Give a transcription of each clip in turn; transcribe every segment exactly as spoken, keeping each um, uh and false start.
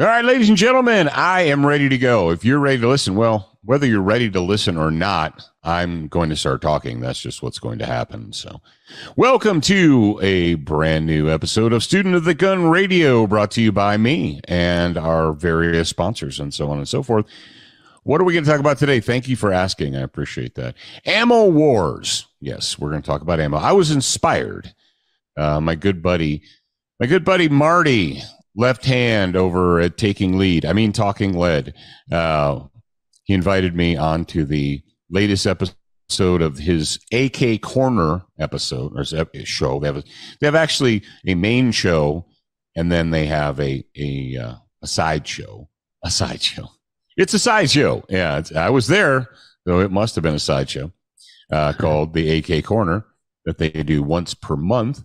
All right, ladies and gentlemen, I am ready to go. If you're ready to listen, well, whether you're ready to listen or not, I'm going to start talking. That's just what's going to happen. So welcome to a brand new episode of Student of the Gun Radio, brought to you by me and our various sponsors and so on and so forth. What are we going to talk about today? Thank you for asking. I appreciate that. Ammo wars. Yes, we're going to talk about ammo. I was inspired. Uh, my good buddy, my good buddy Marty, left hand over at taking lead. I mean, talking lead. Uh, he invited me on to the latest episode of his A K Corner episode or show. They have a, they have actually a main show, and then they have a a uh, a side show. A side show. It's a side show. Yeah, it's, I was there, though it must have been a side show uh, called the A K Corner that they do once per month.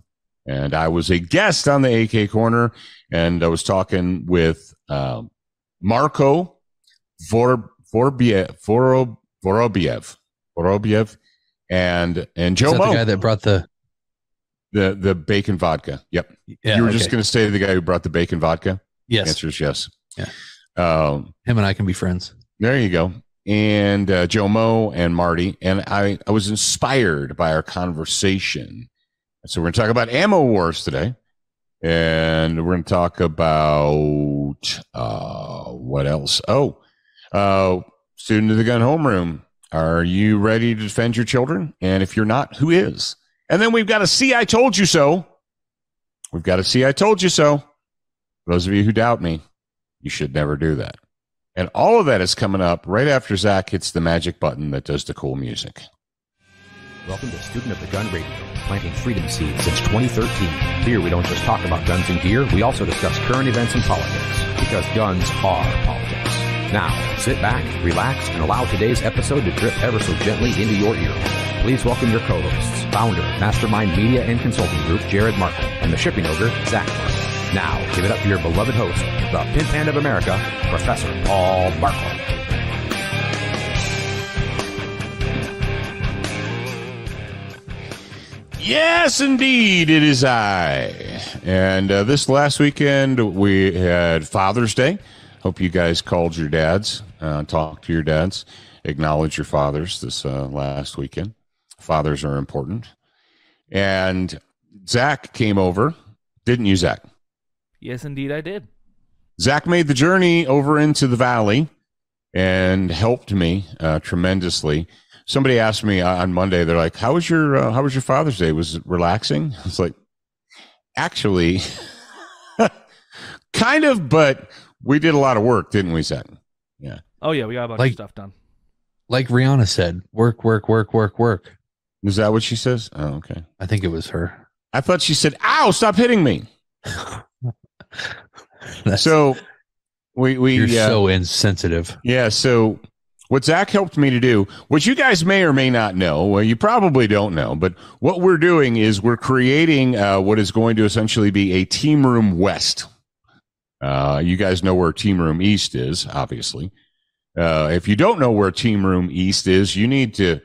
And I was a guest on the A K Corner, and I was talking with uh, Marco Vor, Vorbiev, Voro, Vorobiev, Vorobiev, and and Joe Moe. Is that the guy that brought the the the bacon vodka? Yep. Yeah, you were okay. Just going to say the guy who brought the bacon vodka. Yes. The answer is yes. Yeah. Um, Him and I can be friends. There you go. And uh, Joe Moe and Marty, and I, I was inspired by our conversation. So we're going to talk about ammo wars today, and we're going to talk about uh, what else? Oh, uh, Student of the Gun homeroom. Are you ready to defend your children? And if you're not, who is? And then we've got a see, I told you so. We've got a see, I told you so. For those of you who doubt me, you should never do that. And all of that is coming up right after Zach hits the magic button that does the cool music. Welcome to Student of the Gun Radio, planting freedom seeds since twenty thirteen. Here we don't just talk about guns and gear, we also discuss current events and politics, because guns are politics. Now, sit back, relax, and allow today's episode to drip ever so gently into your ear. Please welcome your co-hosts, founder, Mastermind Media and Consulting Group, Jared Markle, and the shipping ogre, Zach Markle. Now, give it up for your beloved host, the pimp hand of America, Professor Paul Markle. Yes, indeed, it is I. And uh, this last weekend, we had Father's Day. Hope you guys called your dads, uh, talked to your dads, acknowledge your fathers this uh, last weekend. Fathers are important. And Zach came over. Didn't you, Zach? Yes, indeed, I did. Zach made the journey over into the valley and helped me uh, tremendously. Somebody asked me on Monday, they're like, how was your, uh, how was your Father's Day? Was it relaxing? I was like, actually, kind of, but we did a lot of work, didn't we, Zach? Yeah. Oh, yeah. We got a bunch like, of stuff done. Like Rihanna said, work, work, work, work, work. Is that what she says? Oh, okay. I think it was her. I thought she said, ow, stop hitting me. so we, we, you're uh, so insensitive. Yeah. So, what Zach helped me to do, which you guys may or may not know, well, you probably don't know, but what we're doing is we're creating uh, what is going to essentially be a Team Room West. Uh, you guys know where Team Room East is, obviously. Uh, if you don't know where Team Room East is, you need to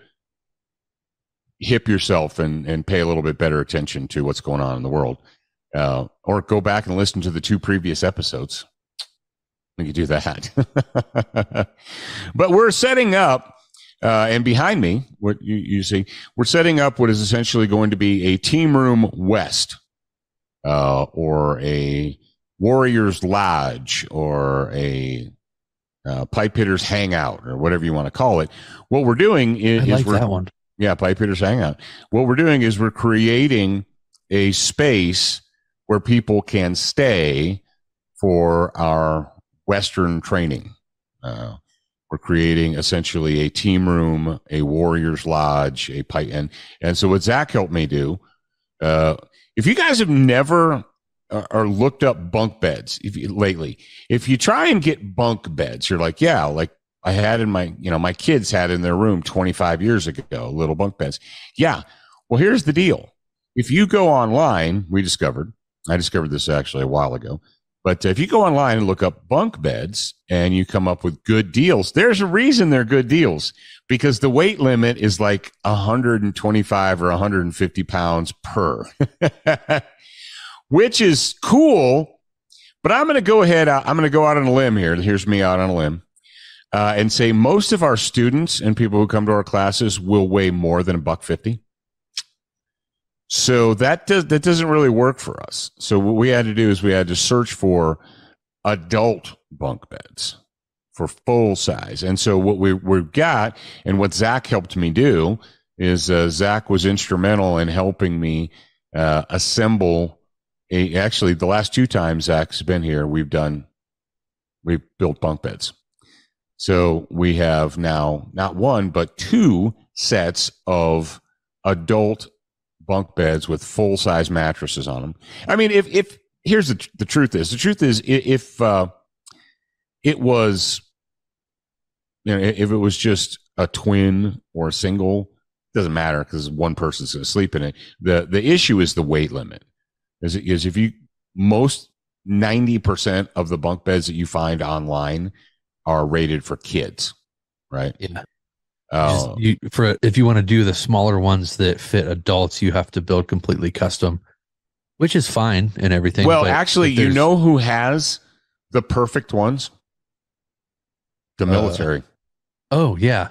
hip yourself and, and pay a little bit better attention to what's going on in the world. Uh, or go back and listen to the two previous episodes. We could do that. But we're setting up, uh, and behind me, what you, you see, we're setting up what is essentially going to be a Team Room West, uh, or a Warriors Lodge, or a uh, Pipe Hitters Hangout, or whatever you want to call it. What we're doing is, I like is we're, that one. Yeah, Pipe Hitters Hangout. What we're doing is we're creating a space where people can stay for our Western training. Uh, we're creating essentially a team room, a Warriors Lodge, a pipe, and and so what Zach helped me do. Uh, if you guys have never uh, or looked up bunk beds if you, lately, if you try and get bunk beds, you're like, yeah, like I had in my, you know, my kids had in their room twenty-five years ago, little bunk beds. Yeah, well, here's the deal. If you go online, we discovered, I discovered this actually a while ago. But if you go online and look up bunk beds and you come up with good deals, there's a reason they're good deals, because the weight limit is like one hundred twenty-five or one hundred fifty pounds per, which is cool. But I'm going to go ahead. I'm going to go out on a limb here. Here's me out on a limb uh, and say most of our students and people who come to our classes will weigh more than a buck fifty. So that does, that doesn't really work for us. So what we had to do is we had to search for adult bunk beds for full size. And so what we we've got and what Zach helped me do is uh, Zach was instrumental in helping me uh, assemble. A, actually, the last two times Zach's been here, we've done, we've built bunk beds. So we have now not one, but two sets of adult bunk beds with full size mattresses on them. I mean, if, if here's the, the truth is, the truth is if uh, it was, you know, if it was just a twin or a single, doesn't matter because one person's going to sleep in it. The, the issue is the weight limit. Is, is if you most ninety percent of the bunk beds that you find online are rated for kids, right? Yeah. Uh, you, for if you want to do the smaller ones that fit adults, you have to build completely custom, which is fine and everything. Well, but actually, you know who has the perfect ones? The military. Uh, oh yeah.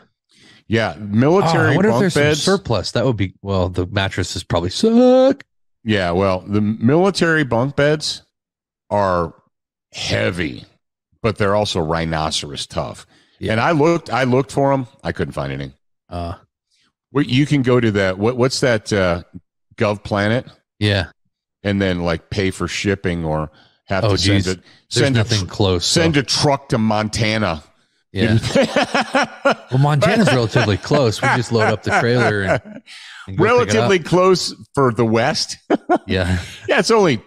Yeah, military. Oh, I wonder bunk if there's beds. Some surplus. That would be well. The mattresses probably suck. Yeah, well, the military bunk beds are heavy, but they're also rhinoceros tough. Yeah. And I looked, I looked for them. I couldn't find any. Uh, what you can go to that. What what's that? Uh, Gov Planet. Yeah, and then like pay for shipping or have oh, to send geez. it. Send There's a, nothing close. Send so. a truck to Montana. Yeah. Well, Montana's relatively close. We just load up the trailer and, and relatively close for the West. Yeah. Yeah. It's only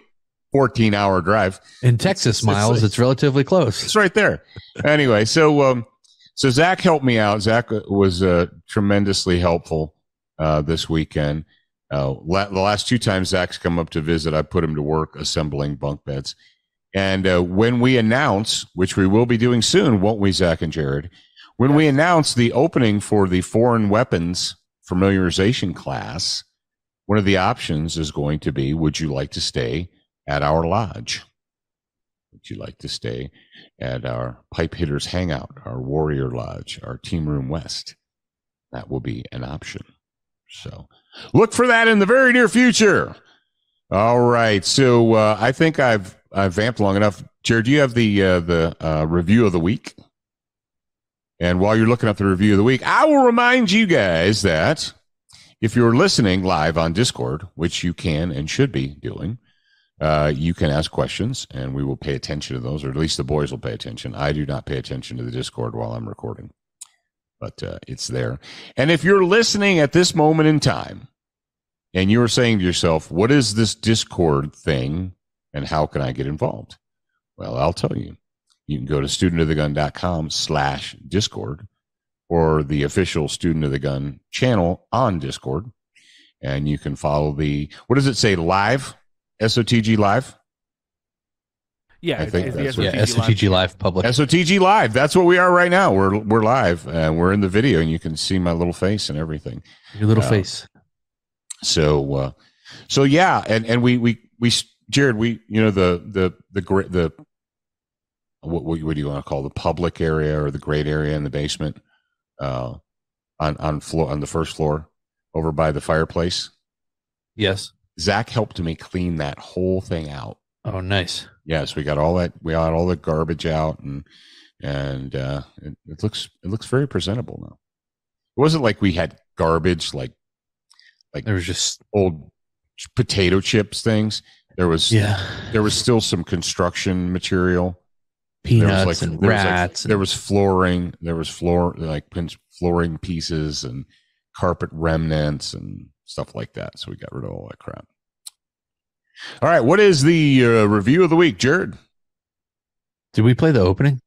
fourteen hour drive in Texas it's, miles. It's, like, it's relatively close. It's right there. Anyway. So, um, so Zach helped me out. Zach was, uh, tremendously helpful, uh, this weekend. Uh, la the last two times Zach's come up to visit, I put him to work assembling bunk beds. And uh, when we announce, which we will be doing soon, won't we, Zach and Jared? When we announce the opening for the foreign weapons familiarization class, one of the options is going to be, would you like to stay at our lodge? Would you like to stay at our Pipe Hitters Hangout, our Warrior Lodge, our Team Room West? That will be an option. So look for that in the very near future. All right. So uh, I think I've... I've vamped long enough. Jared, do you have the uh, the uh, review of the week? And while you're looking up the review of the week, I will remind you guys that if you're listening live on Discord, which you can and should be doing, uh, you can ask questions, and we will pay attention to those, or at least the boys will pay attention. I do not pay attention to the Discord while I'm recording, but uh, it's there. And if you're listening at this moment in time, and you're saying to yourself, what is this Discord thing? And how can I get involved? Well, I'll tell you. You can go to student of the gun dot com slash Discord or the official Student of the Gun channel on Discord. And you can follow the, what does it say, live? S O T G Live? Yeah, I think that's what, yeah, S O T G Live public. S O T G Live. That's what we are right now. We're, we're live. Uh, we're in the video, and you can see my little face and everything. Your little uh, face. So, uh, so yeah, and, and we, we, we, Jared, we, you know, the, the, the, the, what, what do you want to call the public area or the great area in the basement, uh, on, on floor, on the first floor over by the fireplace? Yes. Zach helped me clean that whole thing out. Oh, nice. Yes. We got all that, we got all the garbage out and, and, uh, it, it looks, it looks very presentable now. It wasn't like we had garbage, like, like there was just old potato chips things. There was, yeah. there was still some construction material, peanuts like, and there rats. Was like, there was flooring. There was floor, like flooring pieces and carpet remnants and stuff like that. So we got rid of all that crap. All right. What is the uh, review of the week, Jared? Did we play the opening?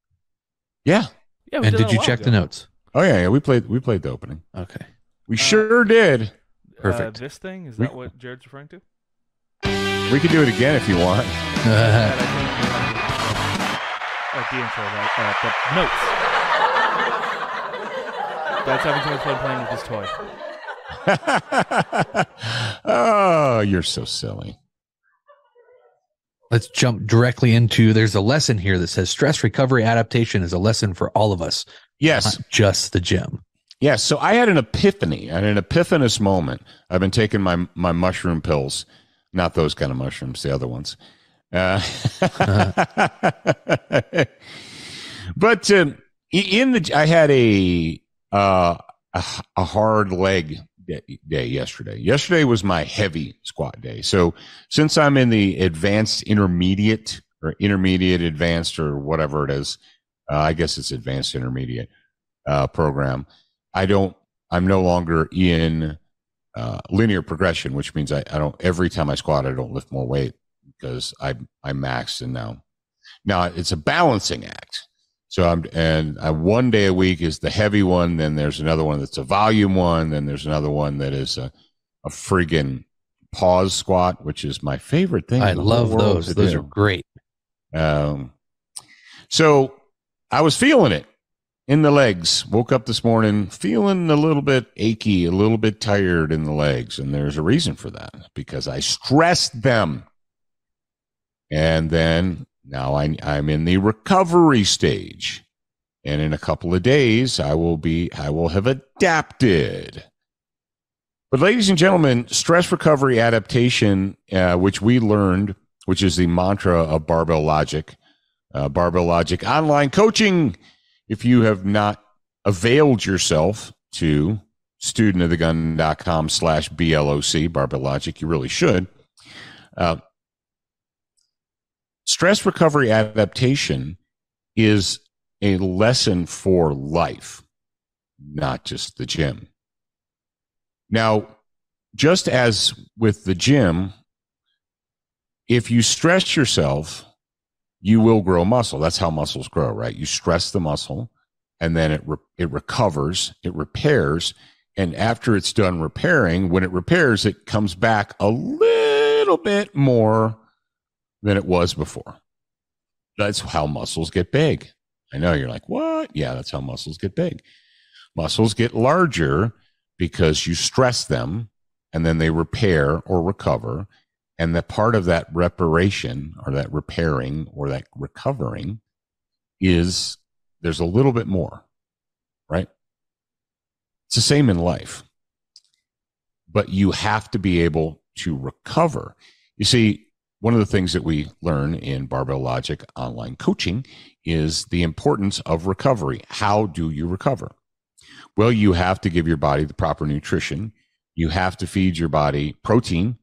Yeah. Yeah. And did you check ago. the notes? Oh yeah, yeah. We played, we played the opening. Okay. We uh, sure did. Perfect. Uh, this thing, is that we, what Jared's referring to? We can do it again if you want. At the intro, right? Uh, the notes. That's having so much fun playing with this toy. Oh, you're so silly. Let's jump directly into, there's a lesson here that says stress recovery adaptation is a lesson for all of us. Yes. Not just the gym. Yes. So I had an epiphany, at an epiphanous moment. I've been taking my, my mushroom pills, not those kind of mushrooms, the other ones. Uh, uh-huh. But um, in the, I had a, uh, a, a hard leg day yesterday. Yesterday was my heavy squat day. So since I'm in the advanced intermediate or intermediate advanced or whatever it is, uh, I guess it's advanced intermediate uh, program. I don't, I'm no longer in uh, linear progression, which means I, I don't, every time I squat, I don't lift more weight because I, I maxed and now, now it's a balancing act. So I'm, and I, one day a week is the heavy one. Then there's another one that's a volume one. Then there's another one that is a, a friggin' pause squat, which is my favorite thing. I love those. Those are great. Um, so I was feeling it in the legs. Woke up this morning feeling a little bit achy, a little bit tired in the legs. And there's a reason for that because I stressed them. And then now I, I'm in the recovery stage, and in a couple of days I will be I will have adapted. But ladies and gentlemen, stress recovery adaptation, uh, which we learned, which is the mantra of Barbell Logic, uh, Barbell Logic online coaching. If you have not availed yourself to student of the gun dot com slash B L O C Barbell Logic, you really should. Uh, Stress recovery adaptation is a lesson for life, not just the gym. Now, just as with the gym, if you stress yourself, you will grow muscle. That's how muscles grow, right? You stress the muscle, and then it re- it recovers, it repairs, and after it's done repairing, when it repairs, it comes back a little bit more than it was before. That's how muscles get big. I know you're like, what? Yeah, that's how muscles get big. Muscles get larger because you stress them and then they repair or recover. And the part of that reparation or that repairing or that recovering is there's a little bit more, right? It's the same in life, but you have to be able to recover. You see, one of the things that we learn in Barbell Logic online coaching is the importance of recovery. How do you recover? Well, you have to give your body the proper nutrition. You have to feed your body protein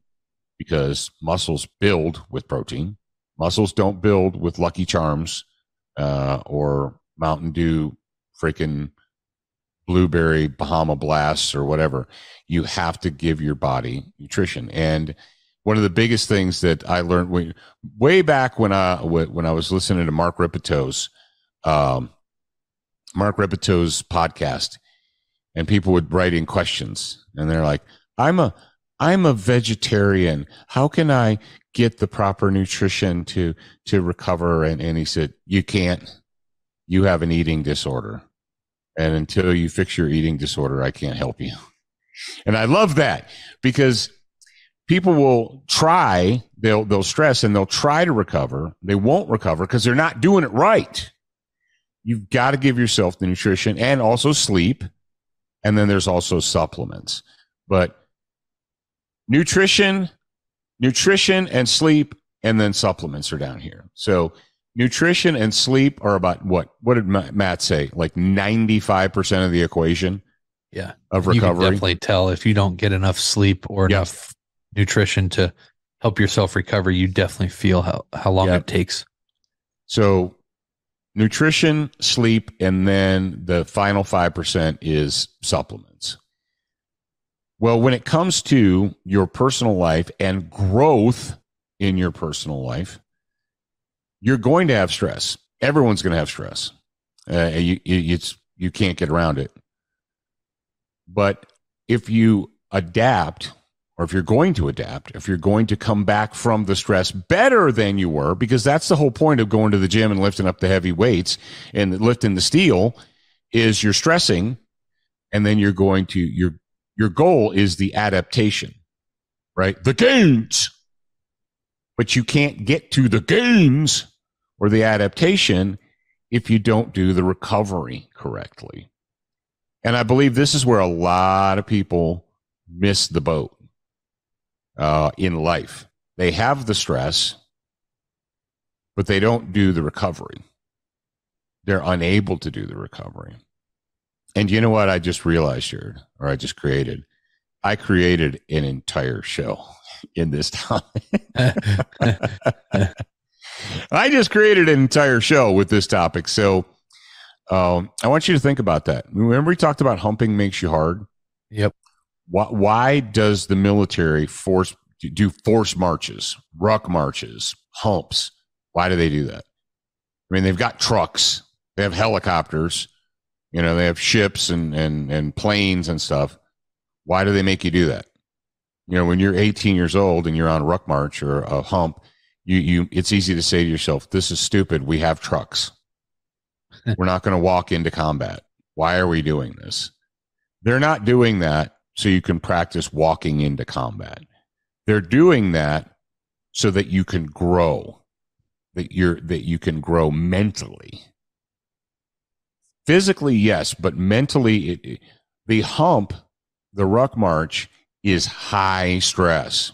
because muscles build with protein. Muscles don't build with Lucky Charms uh, or Mountain Dew, freaking blueberry, Bahama Blasts or whatever. You have to give your body nutrition. And one of the biggest things that I learned way, way back when I when I was listening to Mark Repeto's um, Mark Repeto's podcast, and people would write in questions, and they're like, "I'm a I'm a vegetarian. How can I get the proper nutrition to to recover?" And and he said, "You can't. You have an eating disorder, and until you fix your eating disorder, I can't help you." And I love that because people will try, they'll they'll stress and they'll try to recover. They won't recover because they're not doing it right. You've got to give yourself the nutrition and also sleep. And then there's also supplements. But nutrition, nutrition and sleep, and then supplements are down here. So nutrition and sleep are about what? What did Matt say? Like ninety-five percent of the equation yeah. of recovery. You can definitely tell if you don't get enough sleep or yeah. enough nutrition to help yourself recover, you definitely feel how, how long yep. it takes. So nutrition, sleep, and then the final five percent is supplements. Well, when it comes to your personal life and growth in your personal life, you're going to have stress. Everyone's going to have stress. Uh, you, you, it's, you can't get around it. But if you adapt, or if you're going to adapt, if you're going to come back from the stress better than you were, because that's the whole point of going to the gym and lifting up the heavy weights and lifting the steel is you're stressing. And then you're going to, your, your goal is the adaptation, right? The gains. but you can't get to the gains or the adaptation if you don't do the recovery correctly. And I believe this is where a lot of people miss the boat uh, in life. They have the stress, but they don't do the recovery. They're unable to do the recovery. And you know what? I just realized here, or I just created, I created an entire show in this time. I just created an entire show with this topic. So um, I want you to think about that. Remember we talked about humping makes you hard? Yep. Why, why does the military force do force marches, ruck marches, humps? Why do they do that? I mean, they've got trucks, they have helicopters, you know, they have ships and, and, and planes and stuff. Why do they make you do that? You know, when you're eighteen years old and you're on a ruck march or a hump, you, you, it's easy to say to yourself, this is stupid. We have trucks. We're not going to walk into combat. Why are we doing this? They're not doing that so you can practice walking into combat. They're doing that so that you can grow. That you're that you can grow mentally, physically, yes, but mentally, it, it, the hump, the ruck march is high stress.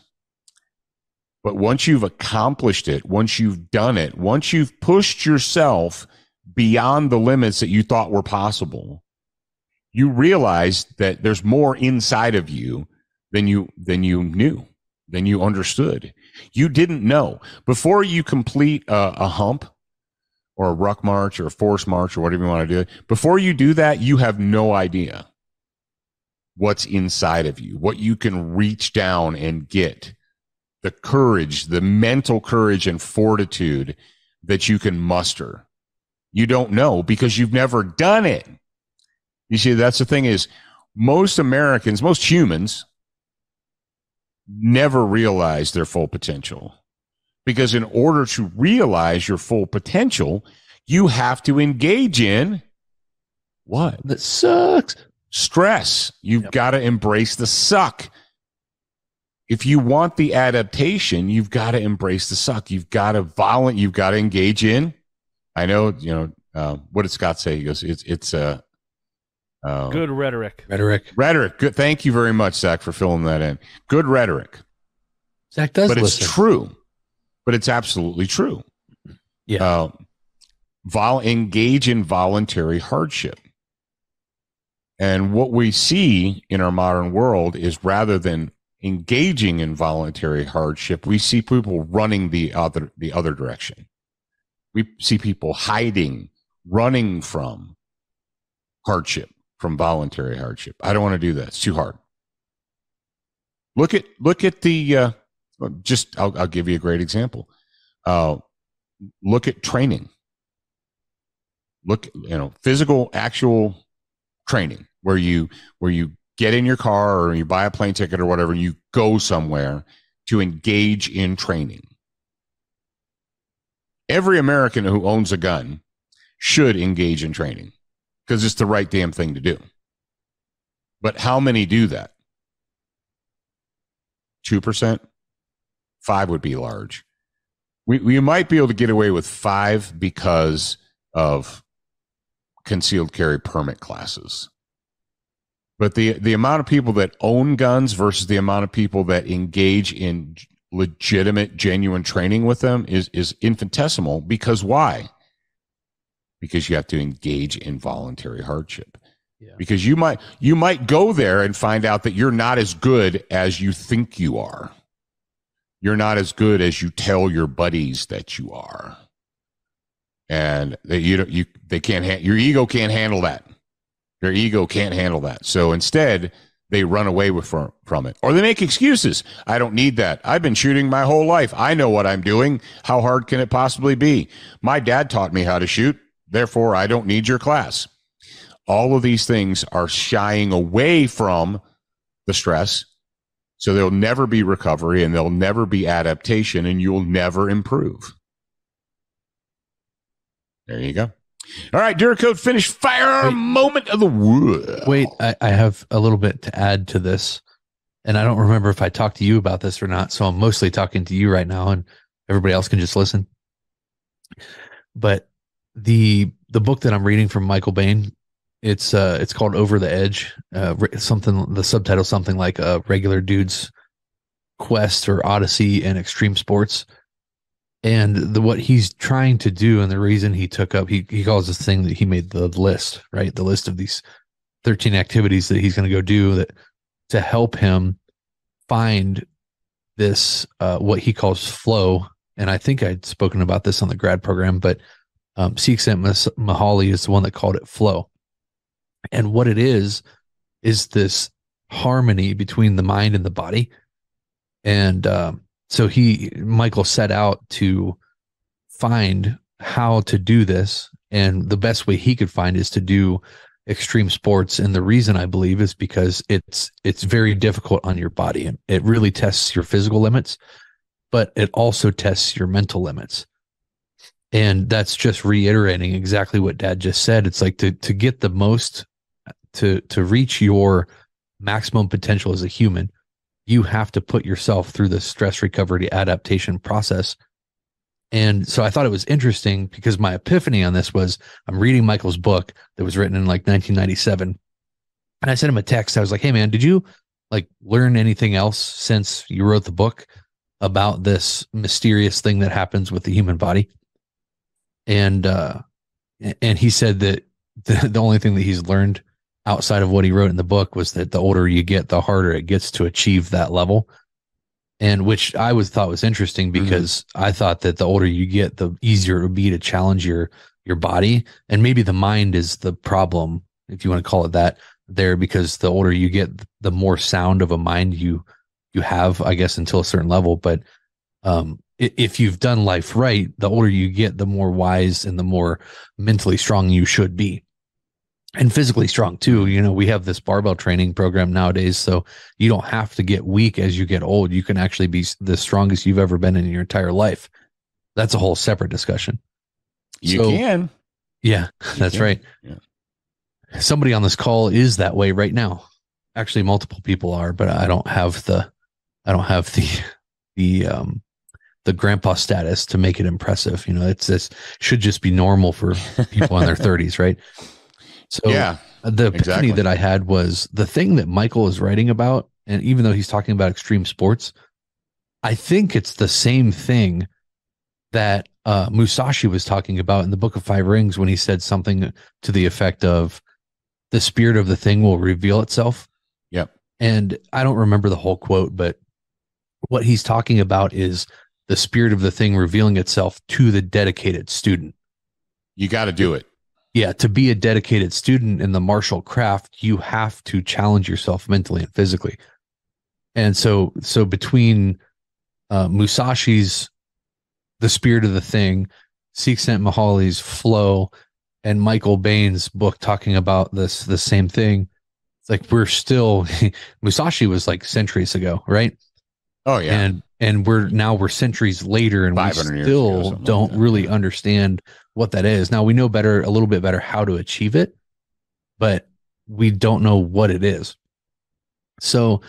But once you've accomplished it, once you've done it, once you've pushed yourself beyond the limits that you thought were possible, you realize that there's more inside of you than you than you knew, than you understood. You didn't know. Before you complete a, a hump or a ruck march or a force march or whatever you want to do, before you do that, you have no idea what's inside of you, what you can reach down and get, the courage, the mental courage and fortitude that you can muster. You don't know because you've never done it. You see, that's the thing is most Americans, most humans, never realize their full potential, because in order to realize your full potential, you have to engage in what? That sucks. Stress. You've yep. got to embrace the suck. If you want the adaptation, you've got to embrace the suck. You've got to violent. You've got to engage in. I know, you know, uh, what did Scott say? He goes, it's, it's, uh, Uh, good rhetoric. Rhetoric. Rhetoric. Good. Thank you very much, Zach, for filling that in. Good rhetoric. Zach does, but it's listen. true. But it's absolutely true. Yeah. Uh, vol- engage in voluntary hardship. And what we see in our modern world is rather than engaging in voluntary hardship, we see people running the other the other direction. We see people hiding, running from hardship. From voluntary hardship. I don't want to do that. It's too hard. Look at look at the uh, just. I'll, I'll give you a great example. Uh, look at training. Look, you know, physical, actual training where you where you get in your car or you buy a plane ticket or whatever, and you go somewhere to engage in training. Every American who owns a gun should engage in training, because it's the right damn thing to do. But how many do that? two percent? Five would be large. We, we might be able to get away with five because of concealed carry permit classes. But the, the amount of people that own guns versus the amount of people that engage in legitimate, genuine training with them is, is infinitesimal. Because why? Because you have to engage in voluntary hardship. Yeah. Because you might you might go there and find out that you're not as good as you think you are. You're not as good as you tell your buddies that you are, and that you don't, you they can't ha- your ego can't handle that. Your ego can't handle that. So instead, they run away with from, from it, or they make excuses. I don't need that. I've been shooting my whole life. I know what I'm doing. How hard can it possibly be? My dad taught me how to shoot. Therefore, I don't need your class. All of these things are shying away from the stress. So there'll never be recovery and there'll never be adaptation and you'll never improve. There you go. All right. Duracoat finish firearm moment of the world. Wait, I, I have a little bit to add to this. And I don't remember if I talked to you about this or not. So I'm mostly talking to you right now. And Everybody else can just listen. But the the book that I'm reading from Michael Bane, it's uh it's called Over the Edge. Uh, something the subtitle something like a uh, regular dude's quest or odyssey in extreme sports. And the what he's trying to do, and the reason he took up, he he calls this thing that he made the list, right? The list of these thirteen activities that he's going to go do that to help him find this uh, what he calls flow. And I think I'd spoken about this on the grad program, but um, Csikszentmihalyi is the one that called it flow. And what it is, is this harmony between the mind and the body. And um, so he, Michael set out to find how to do this. And the best way he could find is to do extreme sports. And the reason I believe is because it's, it's very difficult on your body, and it really tests your physical limits, but it also tests your mental limits. And that's just reiterating exactly what Dad just said. It's like to, to get the most, to, to reach your maximum potential as a human, you have to put yourself through the stress recovery adaptation process. And so I thought it was interesting, because my epiphany on this was, I'm reading Michael's book that was written in like nineteen ninety-seven. And I sent him a text. I was like, hey man, did you like learn anything else since you wrote the book about this mysterious thing that happens with the human body? And, uh, and he said that the, the only thing that he's learned outside of what he wrote in the book was that the older you get, the harder it gets to achieve that level. And which I was thought was interesting, because mm-hmm. I thought that the older you get, the easier it would be to challenge your, your body. And maybe the mind is the problem, if you want to call it that there, because the older you get, the more sound of a mind you, you have, I guess, until a certain level. But, um, if you've done life right, the older you get, the more wise and the more mentally strong you should be, and physically strong too. You know, we have this barbell training program nowadays, so you don't have to get weak as you get old. You can actually be the strongest you've ever been in your entire life. That's a whole separate discussion. You so, can. Yeah, you that's can. Right. Yeah. Somebody on this call is that way right now. Actually, multiple people are, but I don't have the, I don't have the, the, um, the grandpa status to make it impressive. You know, it's, this should just be normal for people in their thirties. Right. So yeah, the epiphany exactly. that I had was the thing that Michael is writing about. And even though he's talking about extreme sports, I think it's the same thing that uh, Musashi was talking about in the Book of Five Rings, when he said something to the effect of, the spirit of the thing will reveal itself. Yep. And I don't remember the whole quote, but what he's talking about is the spirit of the thing revealing itself to the dedicated student. You got to do it. Yeah, to be a dedicated student in the martial craft, you have to challenge yourself mentally and physically. And so, so between uh, Musashi's The Spirit of the Thing, Csikszentmihalyi's Flow, and Michael Bane's book talking about this the same thing, it's like we're still Musashi was like centuries ago, right? Oh yeah, and and we're now we're centuries later, and we still don't like really understand what that is. Now we know better, a little bit better, how to achieve it, but we don't know what it is. So,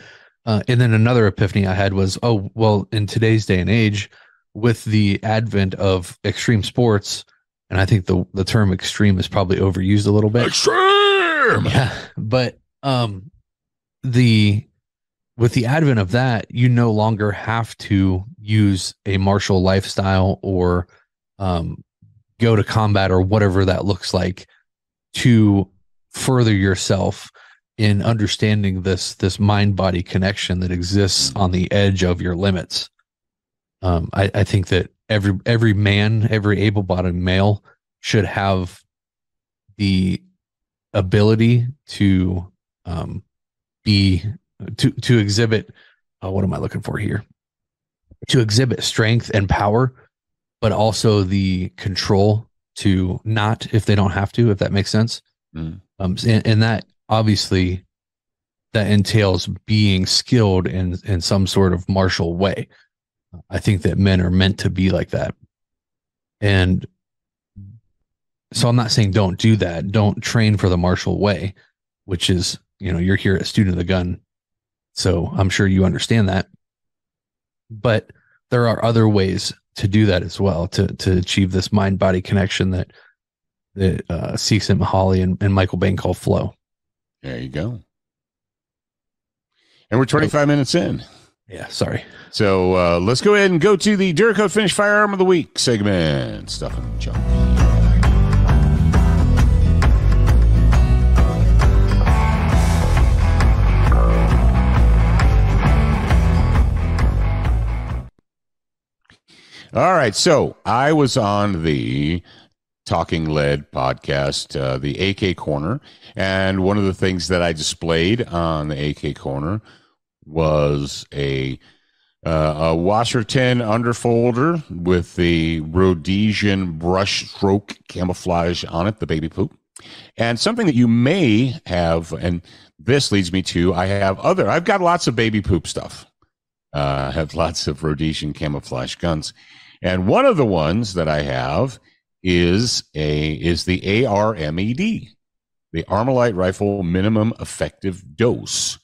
uh, and then another epiphany I had was, oh, well, in today's day and age, with the advent of extreme sports, and I think the the term extreme is probably overused a little bit. Extreme, yeah, but um, the with the advent of that, you no longer have to use a martial lifestyle or um, go to combat or whatever that looks like to further yourself in understanding this, this mind-body connection that exists on the edge of your limits. Um, I, I think that every, every man, every able-bodied male should have the ability to um, be... to to exhibit uh, what am I looking for here to exhibit strength and power, but also the control to not, if they don't have to, if that makes sense. Mm. Um, and, and that obviously that entails being skilled in, in some sort of martial way. I think that men are meant to be like that. And so I'm not saying don't do that. Don't train for the martial way, which is, you know, you're here at Student of the Gun, so I'm sure you understand that, but there are other ways to do that as well, to to achieve this mind body connection that that uh, Csikszentmihalyi and, and Michael Bane call flow. There you go. And we're twenty-five minutes in. Yeah, sorry. So uh, let's go ahead and go to the Duracoat Finished Firearm of the Week segment. Stuff and junk. All right, so I was on the Talking Lead podcast, uh, the A K Corner, and one of the things that I displayed on the A K Corner was a uh, a Wasserton underfolder with the Rhodesian brush stroke camouflage on it, the baby poop, and something that you may have. And this leads me to I have other. I've got lots of baby poop stuff. Uh, I have lots of Rhodesian camouflage guns. And one of the ones that I have is a is the ARMED, the Armalite Rifle Minimum Effective Dose.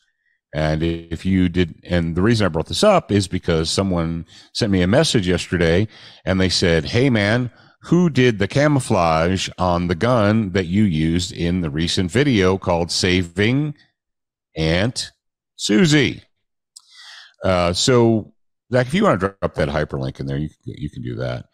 And if you did, and the reason I brought this up is because someone sent me a message yesterday, and they said, "Hey man, who did the camouflage on the gun that you used in the recent video called Saving Aunt Susie?" Uh, so Zach, if you want to drop that hyperlink in there, you you can do that.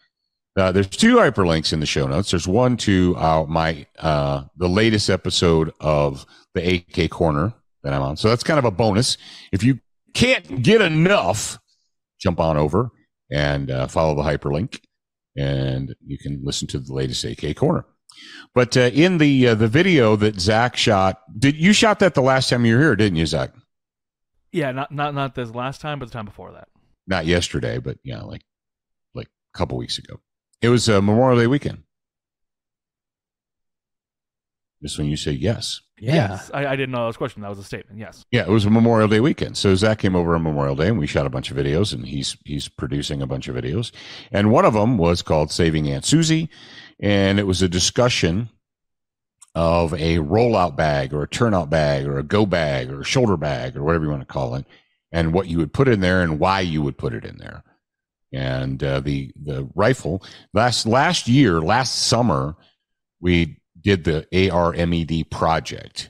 Uh, there's two hyperlinks in the show notes. There's one to uh, my uh, the latest episode of the A K Corner that I'm on. So that's kind of a bonus. If you can't get enough, jump on over and uh, follow the hyperlink, and you can listen to the latest A K Corner. But uh, in the uh, the video that Zach shot, did you shot that the last time you were here, didn't you, Zach? Yeah, not not not this last time, but the time before that. Not yesterday, but yeah, you know, like like a couple weeks ago. It was a Memorial Day weekend. Just when you say yes. Yeah. Yes. I, I didn't know that was a question. That was a statement. Yes. Yeah, it was a Memorial Day weekend. So Zach came over on Memorial Day, and we shot a bunch of videos, and he's he's producing a bunch of videos. And one of them was called Saving Aunt Susie, and it was a discussion of a rollout bag or a turnout bag or a go bag or a shoulder bag or whatever you want to call it, and what you would put in there and why you would put it in there. And uh, the the rifle last last year last summer we did the ARMED project,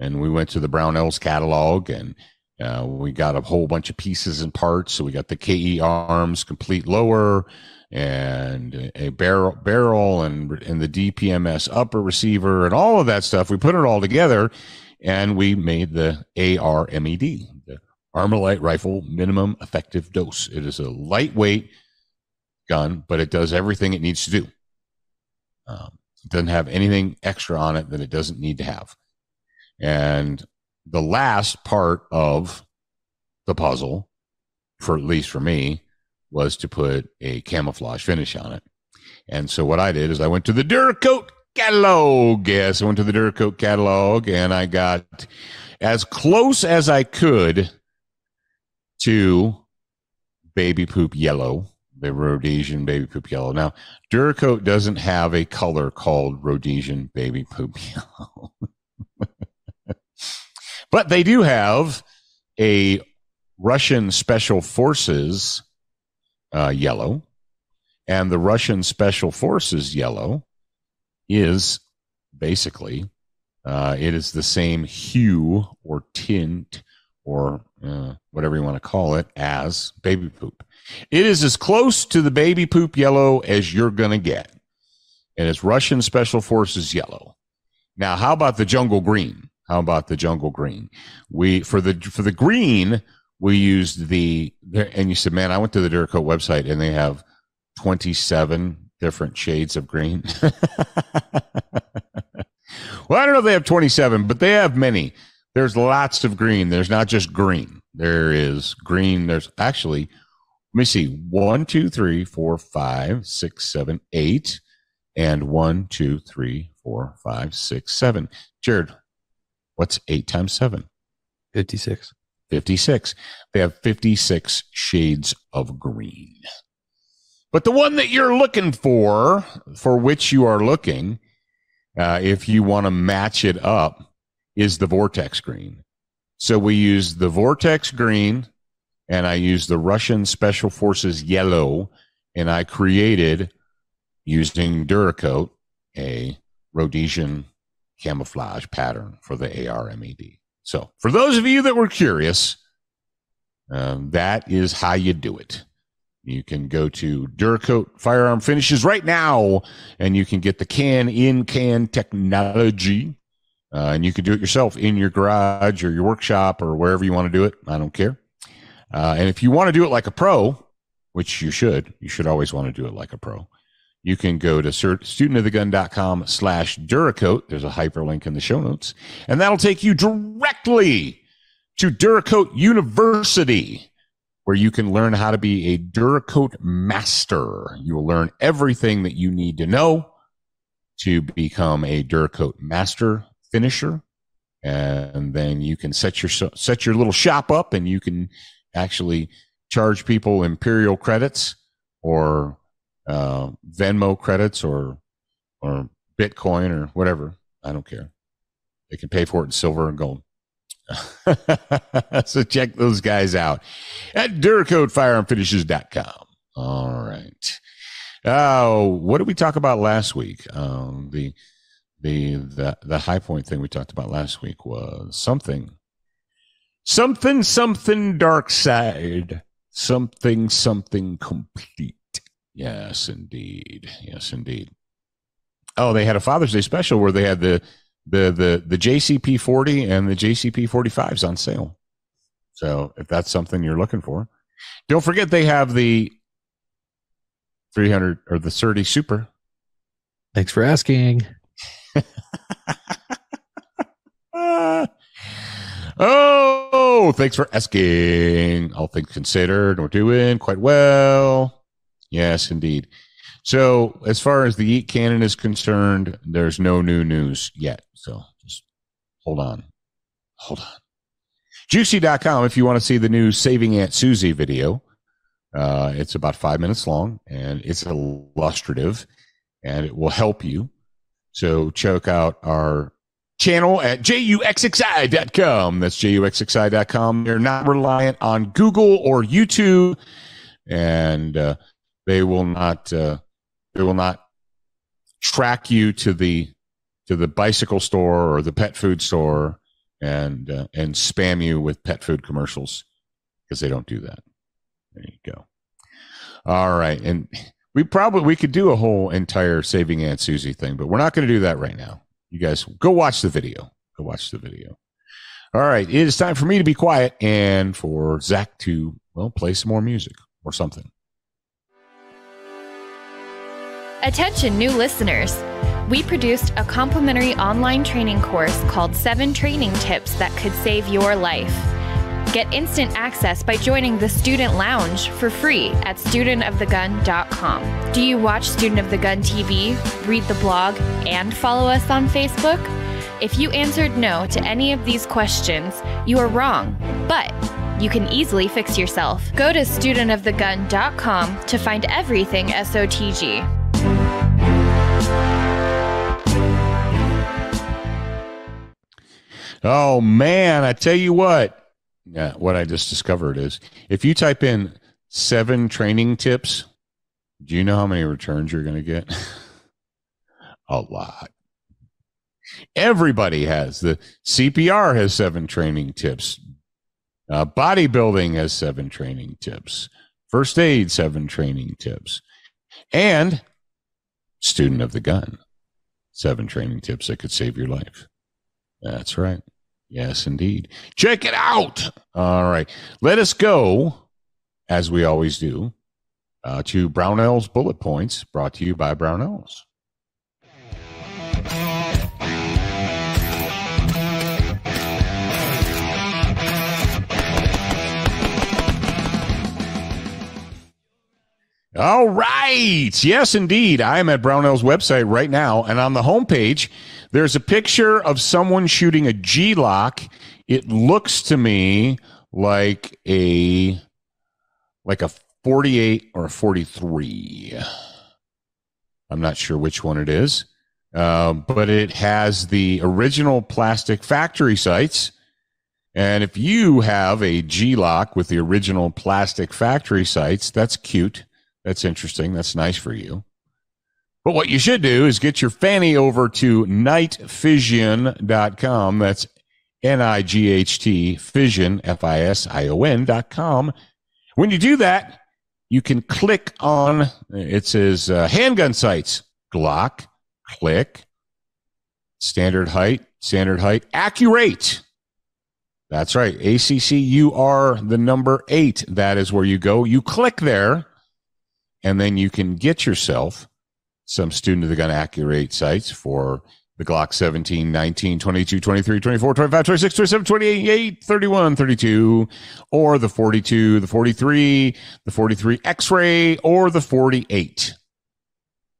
and we went to the Brownells catalog, and uh, we got a whole bunch of pieces and parts. So we got the K E Arms complete lower, and a barrel barrel and and the D P M S upper receiver, and all of that stuff. We put it all together, and we made the ARMED, the Armalite Rifle Minimum Effective Dose. It is a lightweight gun, but it does everything it needs to do. Um, it doesn't have anything extra on it that it doesn't need to have. And the last part of the puzzle, for at least for me, was to put a camouflage finish on it. And so what I did is I went to the Duracoat catalog. Yes, I went to the Duracoat catalog, and I got as close as I could to baby poop yellow, the Rhodesian baby poop yellow. Now, Duracoat doesn't have a color called Rhodesian baby poop yellow. But they do have a Russian Special Forces Uh, yellow, and the Russian Special Forces yellow is basically uh, it is the same hue or tint or uh, whatever you want to call it as baby poop. It is as close to the baby poop yellow as you're gonna get, and it's Russian Special Forces yellow. Now, how about the jungle green? How about the jungle green? We for the for the green. We used the, and you said, man, I went to the Duracoat website, and they have twenty-seven different shades of green. Well, I don't know if they have twenty-seven, but they have many. There's lots of green. There's not just green. There is green. There's actually, let me see, one, two, three, four, five, six, seven, eight, and one, two, three, four, five, six, seven. Jared, what's eight times seven? fifty-six. fifty-six. They have fifty-six shades of green. But the one that you're looking for, for which you are looking, uh, if you want to match it up, is the Vortex green. So we use the Vortex green, and I use the Russian Special Forces yellow and I created, using Duracoat, a Rhodesian camouflage pattern for the A R M E D. So for those of you that were curious, um, that is how you do it. You can go to Duracoat Firearm Finishes right now, and you can get the can-in-can technology, uh, and you can do it yourself in your garage or your workshop or wherever you want to do it. I don't care. Uh, and if you want to do it like a pro, which you should, you should always want to do it like a pro, you can go to studentofthegun.com slash Duracoat. There's a hyperlink in the show notes, and that'll take you directly to Duracoat University, where you can learn how to be a Duracoat master. You will learn everything that you need to know to become a Duracoat master finisher. And then you can set your, set your little shop up, and you can actually charge people Imperial credits or uh, Venmo credits or, or Bitcoin or whatever. I don't care. They can pay for it in silver and gold. So check those guys out at Duracoat Firearm Finishes dot com. All right. Oh, what did we talk about last week? Um, the, the the the high point thing we talked about last week was something, something, something dark side, something, something complete. Yes, indeed. Yes, indeed. Oh, they had a Father's Day special where they had the The, the the J C P forty and the J C P forty-fives on sale. So if that's something you're looking for, don't forget they have the three hundred or the thirty Super. Thanks for asking. Oh, thanks for asking. All things considered, we're doing quite well. Yes, indeed. So as far as the Eat Cannon is concerned, there's no new news yet. So just hold on. Hold on. Juicy dot com if you want to see the new Saving Aunt Susie video. Uh, it's about five minutes long, and it's illustrative, and it will help you. So check out our channel at J U X X I dot com. That's J U X X I dot com. They're not reliant on Google or YouTube, and uh, they will not... Uh, They will not track you to the to the bicycle store or the pet food store and uh, and spam you with pet food commercials, because they don't do that. There you go. All right, and we probably we could do a whole entire Saving Aunt Susie thing, but we're not going to do that right now. You guys go watch the video. Go watch the video. All right, it is time for me to be quiet and for Zach to well play some more music or something. Attention, new listeners. We produced a complimentary online training course called Seven Training Tips That Could Save Your Life. Get instant access by joining the Student Lounge for free at student of the gun dot com. Do you watch Student of the Gun T V, read the blog, and follow us on Facebook? If you answered no to any of these questions, you are wrong, but you can easily fix yourself. Go to student of the gun dot com to find everything S O T G. Oh, man, I tell you what, yeah, what I just discovered is if you type in seven training tips, do you know how many returns you're going to get? A lot. Everybody has. The C P R has seven training tips. Uh, bodybuilding has seven training tips. First aid, seven training tips. And Student of the Gun, seven training tips that could save your life. That's right. Yes, indeed. Check it out. All right. Let us go, as we always do, uh, to Brownell's Bullet Points, brought to you by Brownell's. All right. Yes, indeed. I am at Brownell's website right now, and on the homepage, there's a picture of someone shooting a G-Lock. It looks to me like a like a forty-eight or a forty-three. I'm not sure which one it is, uh, but it has the original plastic factory sights. And if you have a G-Lock with the original plastic factory sights, that's cute. That's interesting. That's nice for you. But what you should do is get your fanny over to night fission dot com. That's N I G H T, fission, F I S I O N dot com. When you do that, you can click on, it says uh, handgun sights, Glock, click, standard height, standard height, accurate. That's right, A C C U R, the number eight. That is where you go. You click there, and then you can get yourself some Student of the Gun accurate sights for the Glock seventeen, nineteen, twenty-two, twenty-three, twenty-four, twenty-five, twenty-six, twenty-seven, twenty-eight, thirty-one, thirty-two, or the forty-two, the forty-three, the forty-three X-ray, or the forty-eight.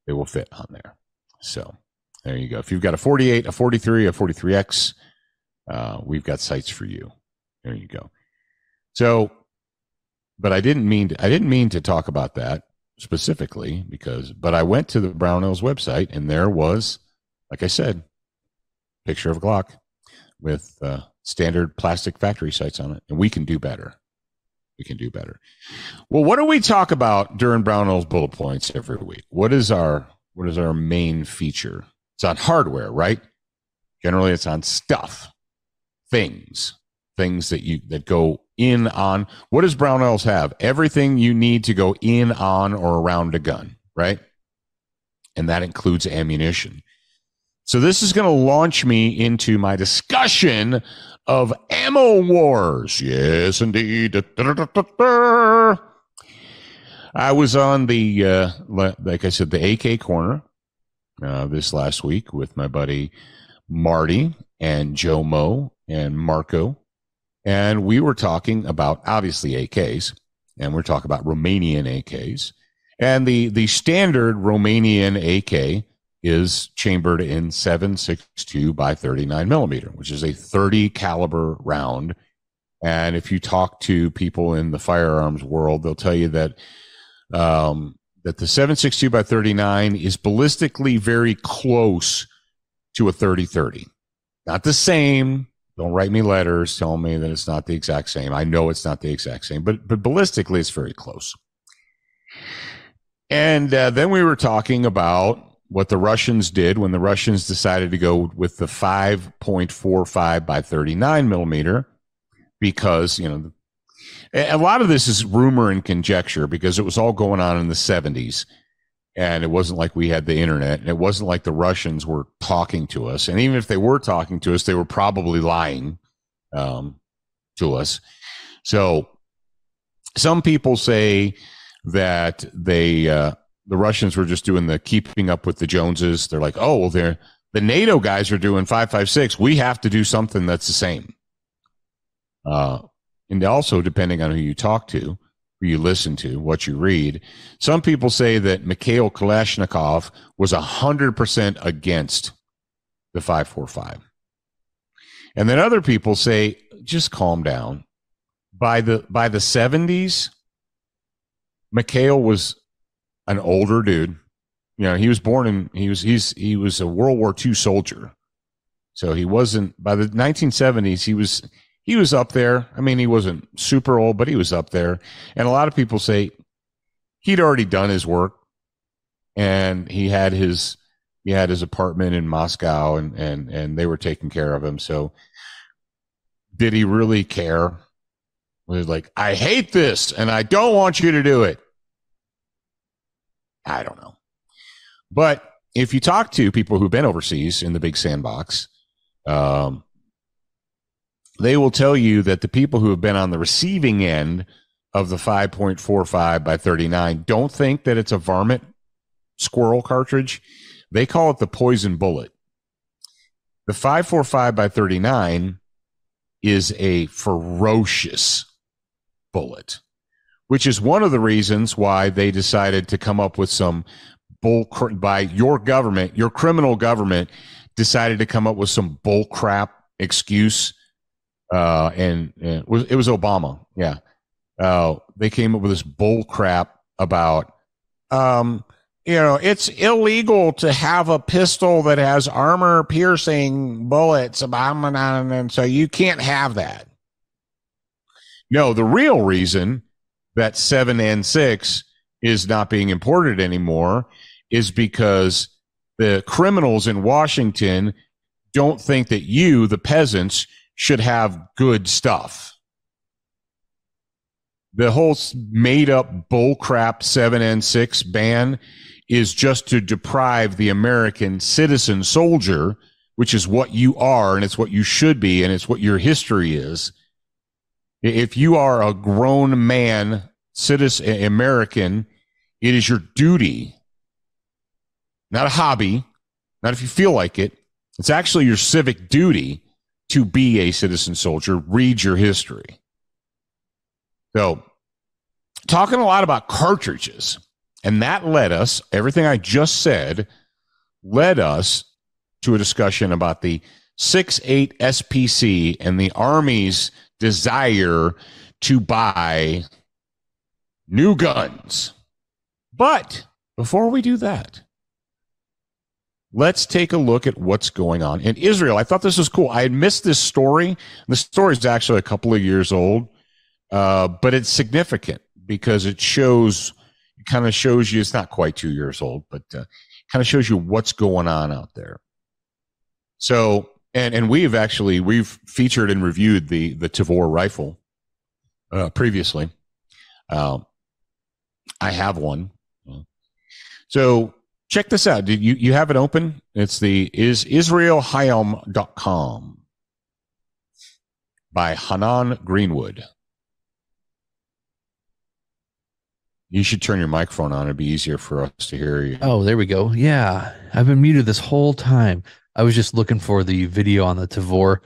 They will fit on there. So there you go. If you've got a forty-eight, a forty-three, a forty-three X, uh, we've got sights for you. There you go. So, but I didn't mean to, I didn't mean to talk about that specifically because, but I went to the Brownells website and there was, like I said, picture of a Glock with uh, standard plastic factory sights on it. And we can do better. We can do better. Well, what do we talk about during Brownell's bullet points every week? What is our, what is our main feature? It's on hardware, right? Generally, it's on stuff, things, things that you, that go in on. What does Brownells have? Everything you need to go in on or around a gun, right? And that includes ammunition. So this is going to launch me into my discussion of ammo wars. Yes, indeed. Da, da, da, da, da. I was on the, uh, like I said, the A K Corner uh, this last week with my buddy Marty and Joe Moe and Marco. And we were talking about, obviously, A Ks. And we're talking about Romanian A Ks. And the, the standard Romanian A K is chambered in seven sixty-two by thirty-nine millimeter, which is a thirty caliber round. And if you talk to people in the firearms world, they'll tell you that um, that the seven sixty-two by thirty-nine is ballistically very close to a thirty thirty. Not the same. Don't write me letters telling me that it's not the exact same. I know it's not the exact same, but but ballistically it's very close. And uh, then we were talking about what the Russians did when the Russians decided to go with the five forty-five by thirty-nine millimeter, because, you know, a lot of this is rumor and conjecture because it was all going on in the seventies and it wasn't like we had the internet and it wasn't like the Russians were talking to us. And even if they were talking to us, they were probably lying um, to us. So some people say that they, uh, the Russians were just doing the keeping up with the Joneses. They're like, oh, well, they're, the NATO guys are doing five five six. We have to do something that's the same. Uh, and also, depending on who you talk to, who you listen to, what you read, some people say that Mikhail Kalashnikov was one hundred percent against the five forty-five. And then other people say, just calm down. By the, by the seventies, Mikhail was an older dude. You know, he was born in, he was, he's, he was a World War Two soldier. So he wasn't, by the nineteen seventies, he was, he was up there. I mean, he wasn't super old, but he was up there. And a lot of people say he'd already done his work and he had his, he had his apartment in Moscow and, and, and they were taking care of him. So did he really care? He was like, I hate this and I don't want you to do it. I don't know. But if you talk to people who've been overseas in the big sandbox, um, they will tell you that the people who have been on the receiving end of the five forty-five by thirty-nine don't think that it's a varmint squirrel cartridge. They call it the poison bullet. The five forty-five by thirty-nine is a ferocious bullet, which is one of the reasons why they decided to come up with some bull cr- by your government, your criminal government decided to come up with some bull crap excuse. Uh, and, and it, was, it was Obama. Yeah. Uh, they came up with this bull crap about, um, you know, it's illegal to have a pistol that has armor piercing bullets. And so you can't have that. No, the real reason that seven and six is not being imported anymore is because the criminals in Washington don't think that you, the peasants, should have good stuff. The whole made-up bullcrap seven N six ban is just to deprive the American citizen soldier, which is what you are, and it's what you should be, and it's what your history is. If you are a grown man, citizen, American, it is your duty, not a hobby, not if you feel like it. It's actually your civic duty to be a citizen soldier, read your history. So, talking a lot about cartridges, and that led us, everything I just said, led us to a discussion about the six eight S P C and the Army's desire to buy new guns. But before we do that, let's take a look at what's going on in Israel. I thought this was cool. I had missed this story. The story is actually a couple of years old. Uh, but it's significant because it shows, it kind of shows you, it's not quite two years old, but uh, kind of shows you what's going on out there. So, and and we've actually, we've featured and reviewed the, the Tavor rifle uh, previously. Uh, I have one. So check this out. Did you, you have it open? It's the is Israel Hayom dot com by Hanan Greenwood. You should turn your microphone on. It'd be easier for us to hear you. Oh, there we go. Yeah. I've been muted this whole time. I was just looking for the video on the Tavor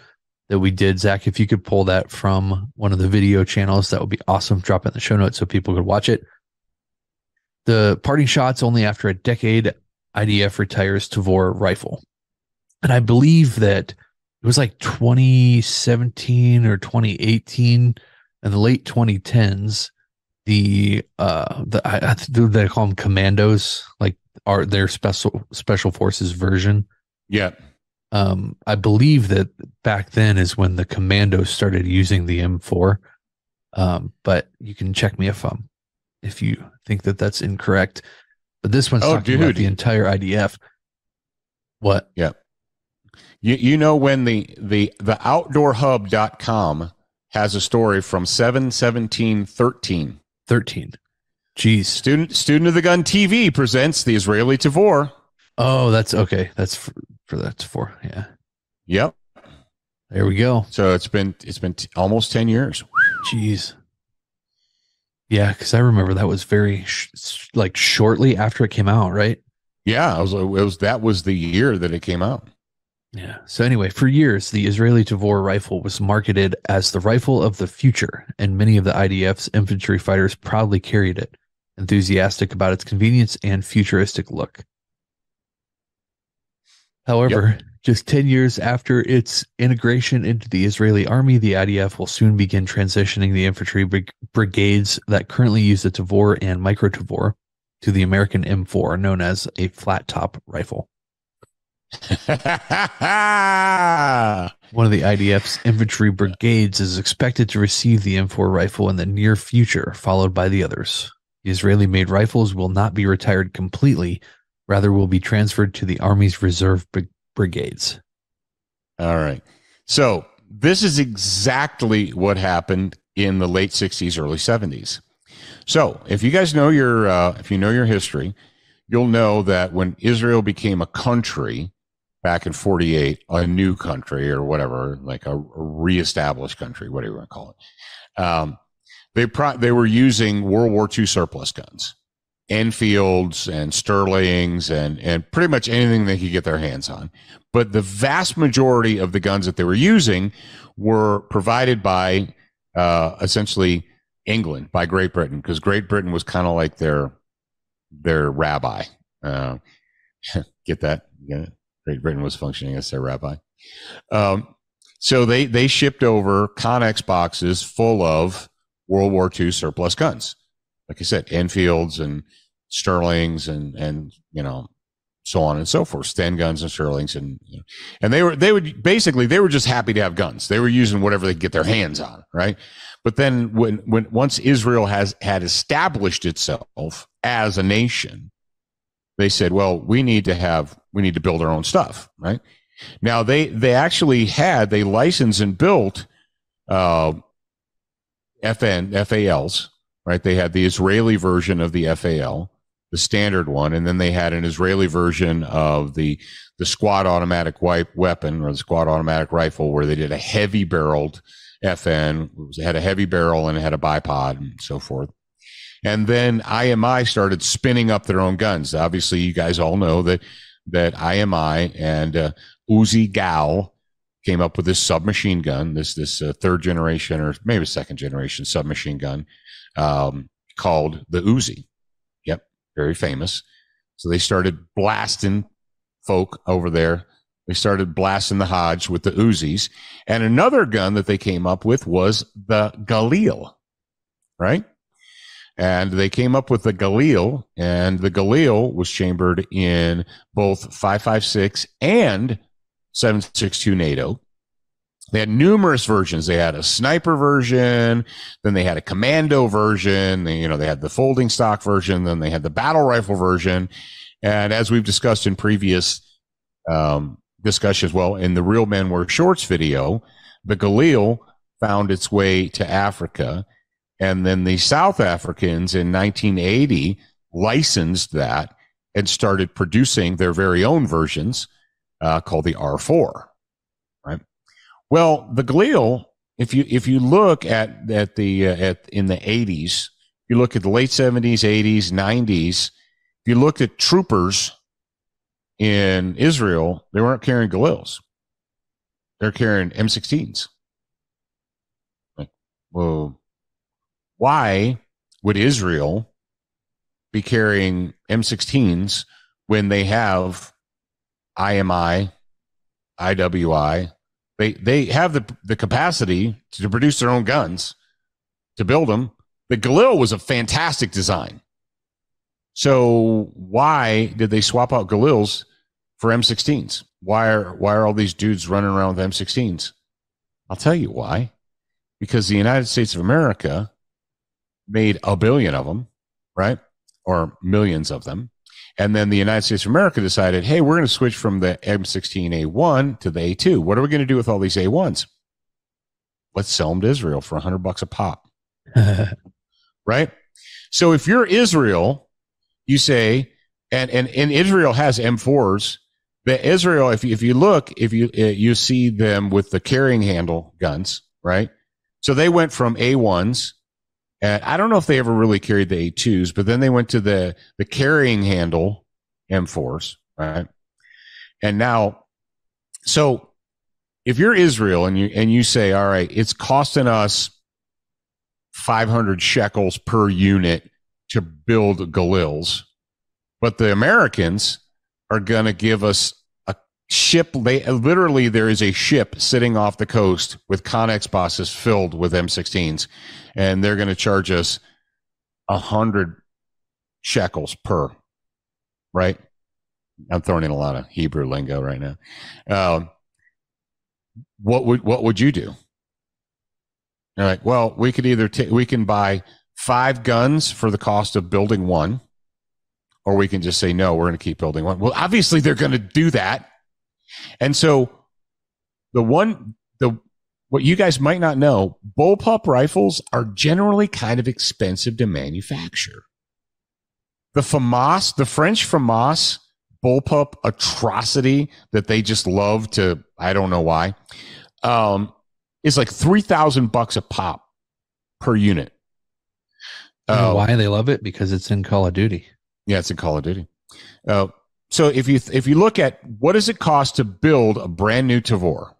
that we did. Zach, if you could pull that from one of the video channels, that would be awesome. Drop it in the show notes so people could watch it. The parting shots only after a decade, I D F retires Tavor rifle. And I believe that it was like twenty seventeen or twenty eighteen in the late twenty tens. The uh, the I, they call them commandos, like are their special special forces version. Yeah, um, I believe that back then is when the commandos started using the M four. Um, but you can check me if um if you think that that's incorrect. But this one's oh, talking dude. about the entire I D F. What? Yeah, you you know when the the the outdoor hub dot com has a story from seven seventeen thirteen. thirteen. Jeez. Student Student of the Gun T V presents the Israeli Tavor. Oh, that's okay. That's for, for that's for. Yeah. Yep. There we go. So it's been it's been t almost ten years. Jeez. Yeah, cuz I remember that was very sh like shortly after it came out, right? Yeah, I was it was that was the year that it came out. Yeah. So anyway, for years, the Israeli Tavor rifle was marketed as the rifle of the future, and many of the I D F's infantry fighters proudly carried it, enthusiastic about its convenience and futuristic look. However, yep. just ten years after its integration into the Israeli army, the I D F will soon begin transitioning the infantry brig brigades that currently use the Tavor and micro Tavor to the American M four, known as a flat-top rifle. One of the I D F's infantry brigades is expected to receive the M four rifle in the near future, followed by the others. The Israeli-made rifles will not be retired completely, rather will be transferred to the Army's reserve brigades. All right. So this is exactly what happened in the late sixties, early seventies. So if you guys know your, uh, if you know your history, you'll know that when Israel became a country, back in forty-eight, a new country or whatever, like a reestablished country, whatever you want to call it. Um, they pro they were using World War Two surplus guns, Enfields and Sterlings and, and pretty much anything they could get their hands on. But the vast majority of the guns that they were using were provided by uh, essentially England, by Great Britain, because Great Britain was kind of like their, their rabbi. Uh, get that? Get it? Great Britain was functioning as their rabbi. Um, so they, they shipped over Connex boxes full of World War Two surplus guns. Like I said, Enfields and Sterlings and, and you know, so on and so forth, stand guns and Sherlings, and you know, and they were they would basically they were just happy to have guns. They were using whatever they could get their hands on, right? But then when when once Israel has had established itself as a nation, they said, well, we need to have we need to build our own stuff, right? Now they they actually had they licensed and built uh, F N F A Ls, right? They had the Israeli version of the F A L, the standard one, and then they had an Israeli version of the the squad automatic wipe weapon or the squad automatic rifle, where they did a heavy barreled F N, it had a heavy barrel and it had a bipod and so forth. And then I M I started spinning up their own guns. Obviously, you guys all know that that I M I and uh, Uzi Gao came up with this submachine gun, this this uh, third generation or maybe second generation submachine gun um, called the Uzi. Very famous. So they started blasting folk over there. They started blasting the Hodge with the Uzis. And another gun that they came up with was the Galil, right? And they came up with the Galil, and the Galil was chambered in both five five six and seven six two NATO. They had numerous versions. They had a sniper version, then they had a commando version, they, you know, they had the folding stock version, then they had the battle rifle version. And as we've discussed in previous um, discussions, well, in the Real Men Wear Shorts video, the Galil found its way to Africa. And then the South Africans in nineteen eighty licensed that and started producing their very own versions uh, called the R four. Well, the Galil, if you if you look at at the uh, at in the eighties, you look at the late seventies, eighties, nineties. If you looked at troopers in Israel, they weren't carrying Galils; they're carrying M sixteens. Like, whoa, why would Israel be carrying M sixteens when they have I M I, I W I? They they have the the capacity to produce their own guns, to build them. The Galil was a fantastic design. So why did they swap out Galils for M sixteens? Why are why are all these dudes running around with M sixteens? I'll tell you why. Because the United States of America made a billion of them, right? Or millions of them. And then the United States of America decided, hey, we're going to switch from the M sixteen A one to the A two. What are we going to do with all these A ones? Let's sell them to Israel for a hundred bucks a pop. Right? So if you're Israel, you say, and, and, and Israel has M fours. The Israel, if you, if you look, if you, uh, you see them with the carrying handle guns, right? So they went from A ones. And I don't know if they ever really carried the A twos, but then they went to the, the carrying handle M fours, right? And now, so if you're Israel and you and you say, all right, it's costing us five hundred shekels per unit to build Galils, but the Americans are going to give us a ship. They literally, there is a ship sitting off the coast with Connex boxes filled with M sixteens. And they're going to charge us a hundred shekels per, right? I'm throwing in a lot of Hebrew lingo right now. Um, what would what would you do? All right. Well, we could either t we can buy five guns for the cost of building one, or we can just say no, we're going to keep building one. Well, obviously they're going to do that, and so the one the. What you guys might not know, bullpup rifles are generally kind of expensive to manufacture. The FAMAS, the French FAMAS bullpup atrocity that they just love to, I don't know why, um, is like three thousand bucks a pop per unit. Uh, I don't know why they love it, because it's in Call of Duty. Yeah, it's in Call of Duty. Uh, so if you, if you look at what does it cost to build a brand new Tavor?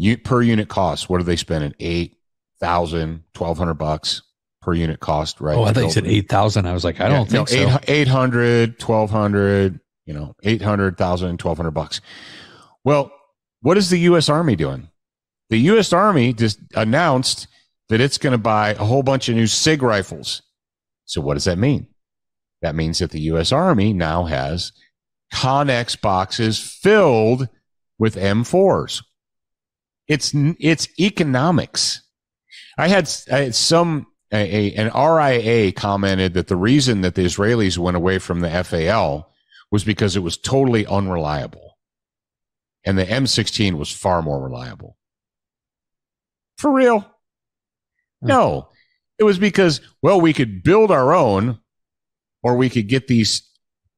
You, per unit cost, what are they spending? eight thousand, twelve hundred bucks per unit cost, right? Oh, I thought you said eight thousand. I was like, I don't think so. eight hundred, twelve hundred, you know, eight hundred thousand, twelve hundred bucks. Well, what is the U S Army doing? The U S Army just announced that it's going to buy a whole bunch of new SIG rifles. So what does that mean? That means that the U S Army now has Connex boxes filled with M fours. It's it's economics. I had, I had some, a, a, an R I A commented that the reason that the Israelis went away from the F A L was because it was totally unreliable. And the M sixteen was far more reliable. For real? No. It was because, well, we could build our own, or we could get these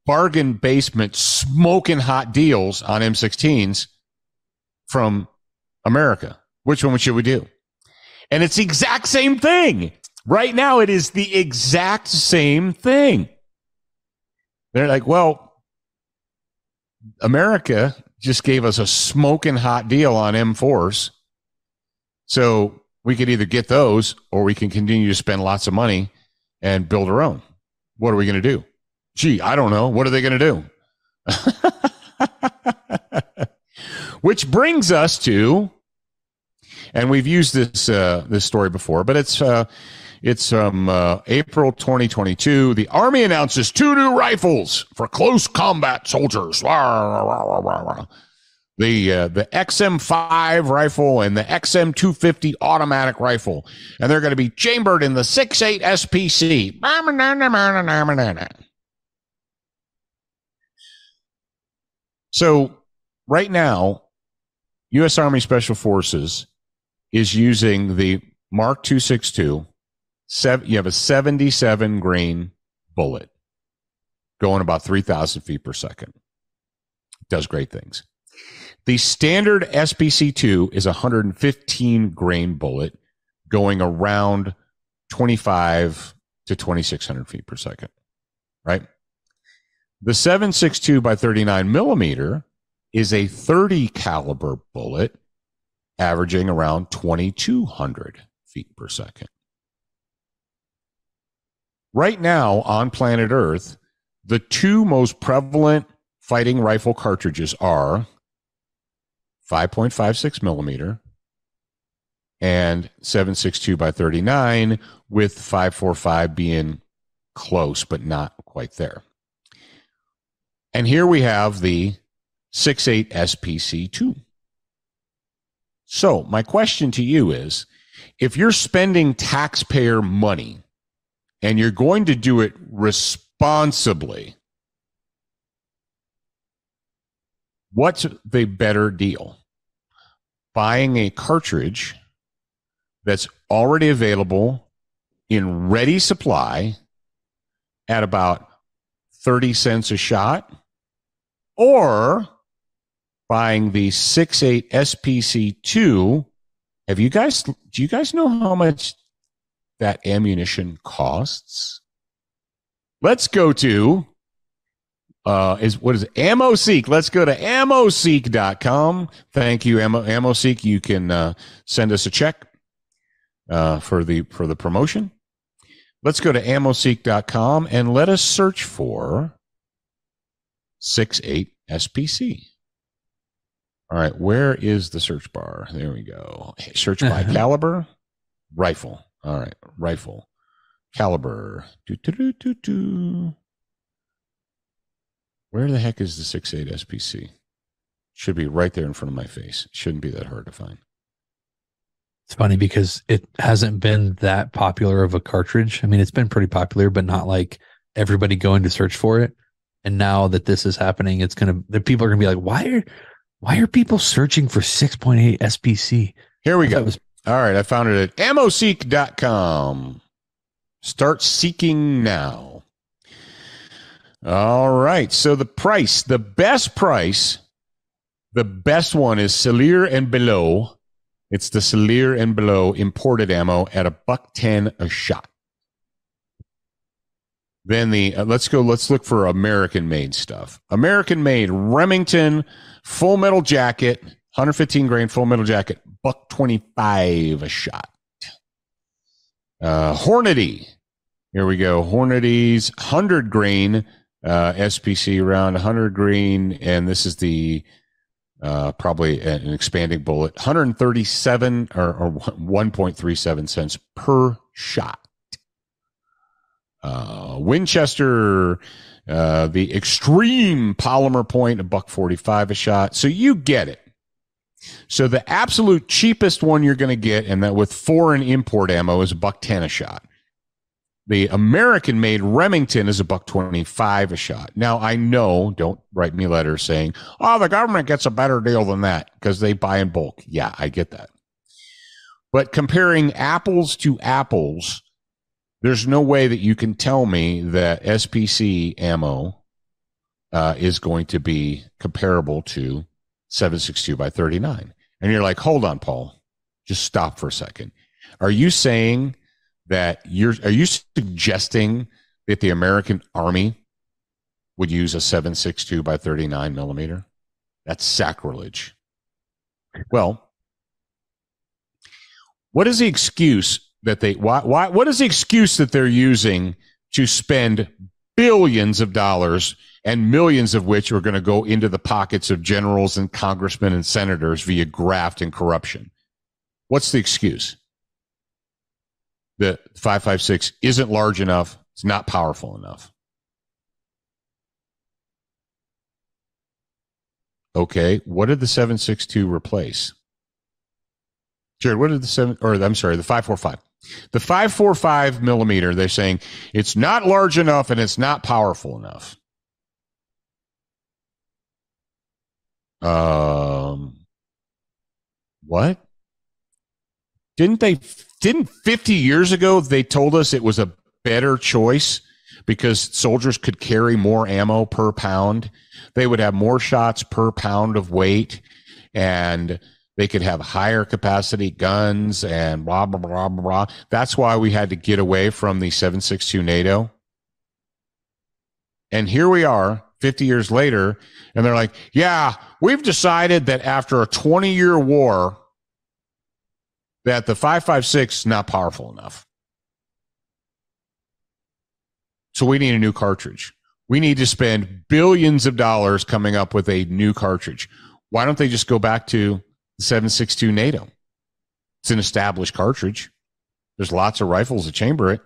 bargain basement smoking hot deals on M sixteens from America. Which one should we do? And it's the exact same thing. Right now, it is the exact same thing. They're like, well, America just gave us a smoking hot deal on M fours. So we could either get those, or we can continue to spend lots of money and build our own. What are we going to do? Gee, I don't know. What are they going to do? Which brings us to, and we've used this uh, this story before, but it's uh, it's um, uh, April twenty twenty-two. The Army announces two new rifles for close combat soldiers. The uh, the X M five rifle and the X M two fifty automatic rifle, and they're going to be chambered in the six eight S P C. So right now, U S Army Special Forces is using the Mark two sixty-two. You have a seventy-seven grain bullet going about three thousand feet per second. It does great things. The standard S P C two is a one hundred fifteen grain bullet going around twenty-five to twenty-six hundred feet per second, right? The seven sixty-two by thirty-nine millimeter is a thirty caliber bullet averaging around twenty-two hundred feet per second. Right now on planet Earth, the two most prevalent fighting rifle cartridges are five point five six millimeter and seven sixty-two by thirty-nine, with five forty-five being close but not quite there. And here we have the six eight S P C two. So my question to you is, if you're spending taxpayer money and you're going to do it responsibly, what's the better deal? Buying a cartridge that's already available in ready supply at about thirty cents a shot, or buying the six eight S P C two. Have you guys, do you guys know how much that ammunition costs? Let's go to, uh, is what is it? AmmoSeek. Let's go to ammo seek dot com. Thank you, Ammo, AmmoSeek. You can uh, send us a check uh, for the for the promotion. Let's go to ammo seek dot com and let us search for six eight S P C. All right, where is the search bar? There we go. Search by caliber, rifle. All right, rifle, caliber. Doo, doo, doo, doo, doo. Where the heck is the six eight S P C? Should be right there in front of my face. Shouldn't be that hard to find. It's funny because it hasn't been that popular of a cartridge. I mean, it's been pretty popular, but not like everybody going to search for it. And now that this is happening, it's going to, the people are going to be like, why are, why are people searching for six point eight S P C? Here we go. Was- All right. I found it at ammo seek dot com. Start seeking now. All right. So the price, the best price, the best one is Sellier and Bellot. It's the Sellier and Bellot imported ammo at a buck ten a shot. Then the uh, let's go. Let's look for American made stuff. American made Remington Full Metal Jacket, one hundred fifteen grain Full Metal Jacket, buck twenty-five a shot. Uh, Hornady, here we go. Hornady's one hundred grain uh, S P C round, one hundred grain, and this is the. Uh, probably an expanding bullet, one hundred thirty-seven or, or one point three seven cents per shot. Uh, Winchester, uh, the extreme polymer point, a buck forty-five a shot. So you get it. So the absolute cheapest one you're going to get, and that with foreign import ammo, is a buck ten a shot. The American-made Remington is a buck twenty-five a shot. Now, I know, don't write me letters saying, oh, the government gets a better deal than that because they buy in bulk. Yeah, I get that. But comparing apples to apples, there's no way that you can tell me that S P C ammo uh, is going to be comparable to seven sixty-two by thirty-nine. And you're like, hold on, Paul, just stop for a second. Are you saying that you're, are you suggesting that the American Army would use a seven sixty-two by thirty-nine millimeter? That's sacrilege. Well, what is the excuse that they, why, why, what is the excuse that they're using to spend billions of dollars, and millions of which are going to go into the pockets of generals and congressmen and senators via graft and corruption? What's the excuse? The five five six isn't large enough. It's not powerful enough. Okay, what did the seven sixty-two replace? Jared, what did the seven, or I'm sorry, the five forty-five? The five forty-five millimeter, they're saying it's not large enough and it's not powerful enough. Um, what? Didn't they, didn't fifty years ago, they told us it was a better choice because soldiers could carry more ammo per pound. They would have more shots per pound of weight, and they could have higher capacity guns and blah, blah, blah, blah. That's why we had to get away from the seven sixty-two NATO. And here we are, fifty years later, and they're like, yeah, we've decided that after a twenty-year war that the five five six is not powerful enough. So we need a new cartridge. We need to spend billions of dollars coming up with a new cartridge. Why don't they just go back to the seven sixty-two NATO? It's an established cartridge. There's lots of rifles that chamber it.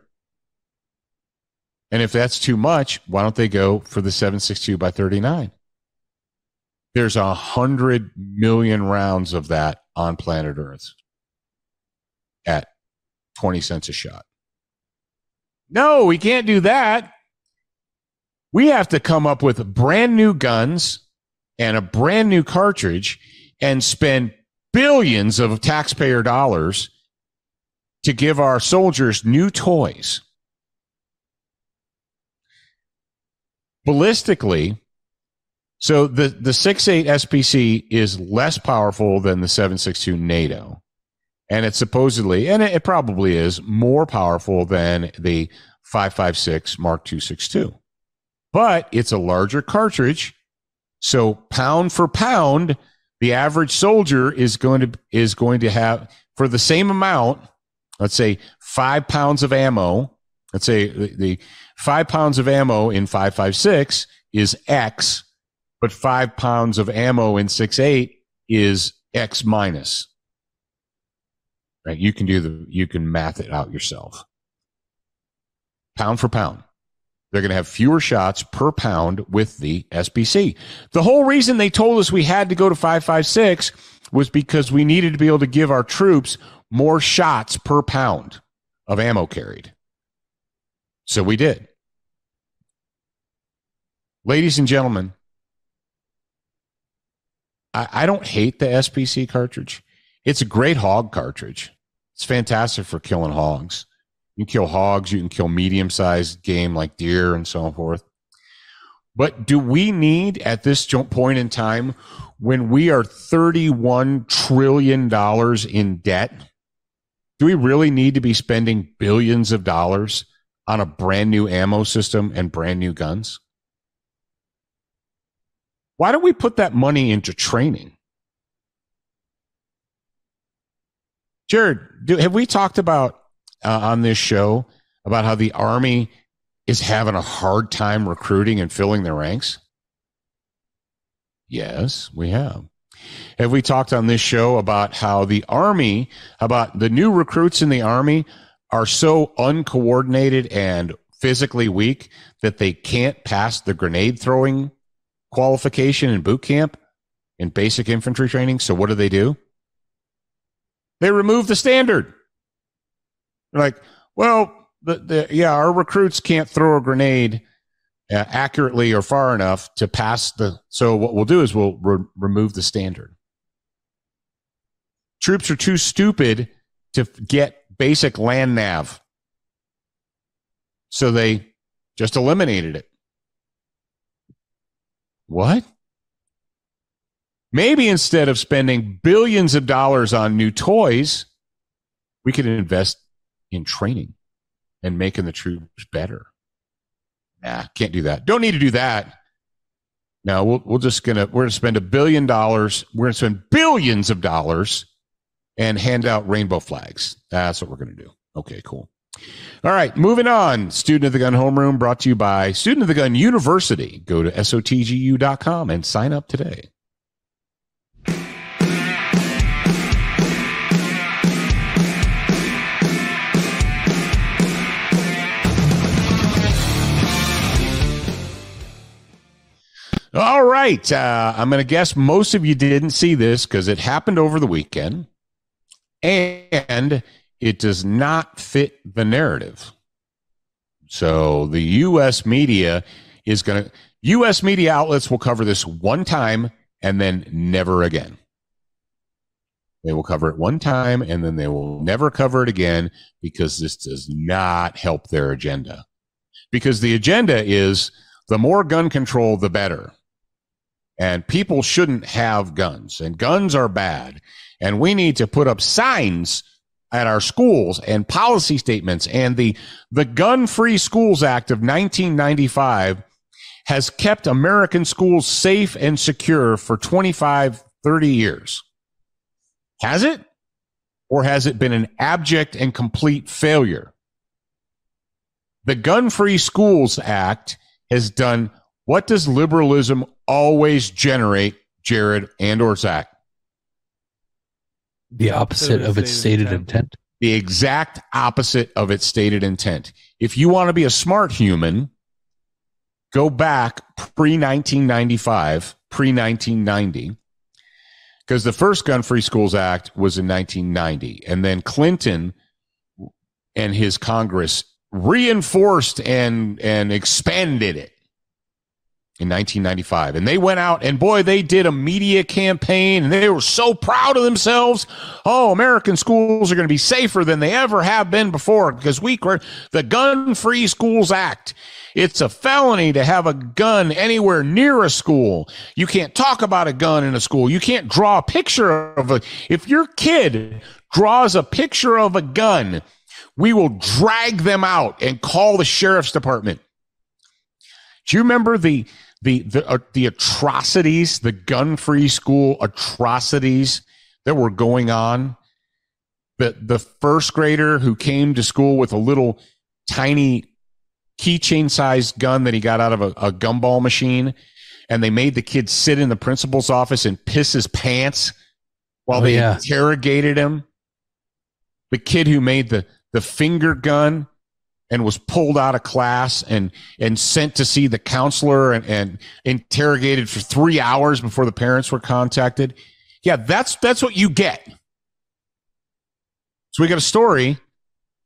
And if that's too much, why don't they go for the seven sixty-two by thirty-nine? There's a hundred million rounds of that on planet Earth at twenty cents a shot. No, we can't do that. We have to come up with brand new guns and a brand new cartridge and spend billions of taxpayer dollars to give our soldiers new toys. Ballistically, so the, the six eight S P C is less powerful than the seven sixty-two NATO, and it's supposedly, and it, it probably is, more powerful than the five five six Mark two sixty-two. But it's a larger cartridge, so pound for pound, the average soldier is going to is going to have, for the same amount, let's say five pounds of ammo. Let's say the, the five pounds of ammo in five five six is X, but five pounds of ammo in six eight is X minus. Right? You can do the, you can math it out yourself. Pound for pound, they're going to have fewer shots per pound with the S P C. The whole reason they told us we had to go to five five six was because we needed to be able to give our troops more shots per pound of ammo carried. So we did. Ladies and gentlemen, I, I don't hate the S P C cartridge. It's a great hog cartridge. It's fantastic for killing hogs. You can kill hogs. You can kill medium-sized game like deer and so forth. But do we need, at this point in time, when we are thirty-one trillion dollars in debt, do we really need to be spending billions of dollars on a brand new ammo system and brand new guns? Why don't we put that money into training? Jared, do, have we talked about uh, on this show about how the Army is having a hard time recruiting and filling their ranks? Yes, we have. Have we talked on this show about how the Army, about the new recruits in the Army, are so uncoordinated and physically weak that they can't pass the grenade throwing qualification in boot camp in basic infantry training. So what do they do? They remove the standard. They're like, well, the, the, yeah, our recruits can't throw a grenade uh, accurately or far enough to pass the. So what we'll do is we'll re- remove the standard. Troops are too stupid to get basic land nav. So they just eliminated it. What? Maybe instead of spending billions of dollars on new toys, we could invest in training and making the troops better. Nah, can't do that. Don't need to do that. No, we'll, we're just gonna we're gonna spend a billion dollars. We're gonna spend billions of dollars and hand out rainbow flags. That's what we're gonna do. Okay, cool. All right, moving on. Student of the Gun Homeroom brought to you by Student of the Gun University. Go to S O T G U dot com and sign up today. All right, uh, I'm going to guess most of you didn't see this because it happened over the weekend, and it does not fit the narrative. So the U S media is going to, U S media outlets will cover this one time and then never again. They will cover it one time and then they will never cover it again because this does not help their agenda. Because the agenda is the more gun control, the better. And people shouldn't have guns, and guns are bad. And we need to put up signs at our schools and policy statements. And the, the Gun Free Schools Act of nineteen ninety-five has kept American schools safe and secure for twenty-five, thirty years. Has it? Or has it been an abject and complete failure? The Gun Free Schools Act has done what does liberalism always generate, Jared and or Zach? The opposite of its stated intent. The exact opposite of its stated intent. If you want to be a smart human, go back pre-nineteen ninety-five, pre-nineteen ninety, because the first Gun Free Schools Act was in nineteen ninety, and then Clinton and his Congress reinforced and, and expanded it in nineteen ninety-five. And they went out, and boy, they did a media campaign, and they were so proud of themselves. Oh, American schools are going to be safer than they ever have been before because we were the Gun Free Schools Act. It's a felony to have a gun anywhere near a school. You can't talk about a gun in a school. You can't draw a picture of a, if your kid draws a picture of a gun, we will drag them out and call the sheriff's department. Do you remember the the the, uh, the atrocities, the gun-free school atrocities that were going on? The the first grader who came to school with a little tiny keychain-sized gun that he got out of a, a gumball machine, and they made the kid sit in the principal's office and piss his pants while oh, they yeah. interrogated him. The kid who made the the finger gun and was pulled out of class and, and sent to see the counselor and, and interrogated for three hours before the parents were contacted. Yeah, that's that's what you get. So we got a story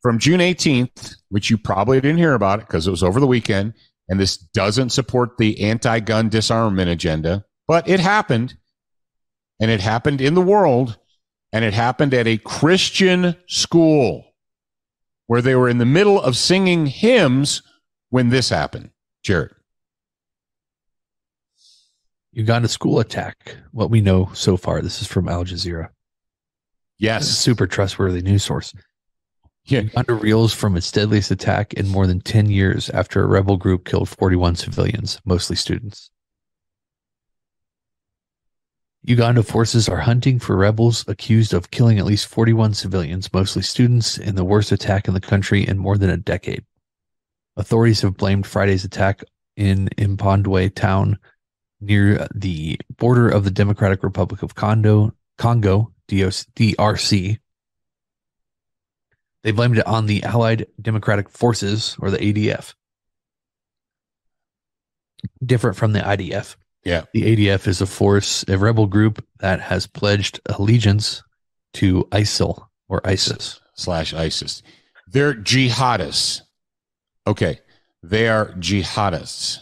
from June eighteenth, which you probably didn't hear about it because it was over the weekend, and this doesn't support the anti-gun disarmament agenda, but it happened, and it happened in the world, and it happened at a Christian school, where they were in the middle of singing hymns when this happened. Jared. Uganda school attack. What we know so far. This is from Al Jazeera. Yes. Super trustworthy news source. Yeah. Uganda reels from its deadliest attack in more than ten years after a rebel group killed forty-one civilians, mostly students. Uganda forces are hunting for rebels accused of killing at least forty-one civilians, mostly students, in the worst attack in the country in more than a decade. Authorities have blamed Friday's attack in Impondwe town near the border of the Democratic Republic of Congo, Congo, D R C. They blamed it on the Allied Democratic Forces, or the A D F, different from the I D F. Yeah. The A D F is a force, a rebel group that has pledged allegiance to ISIL or ISIS. Slash ISIS. They're jihadists. Okay. They are jihadists.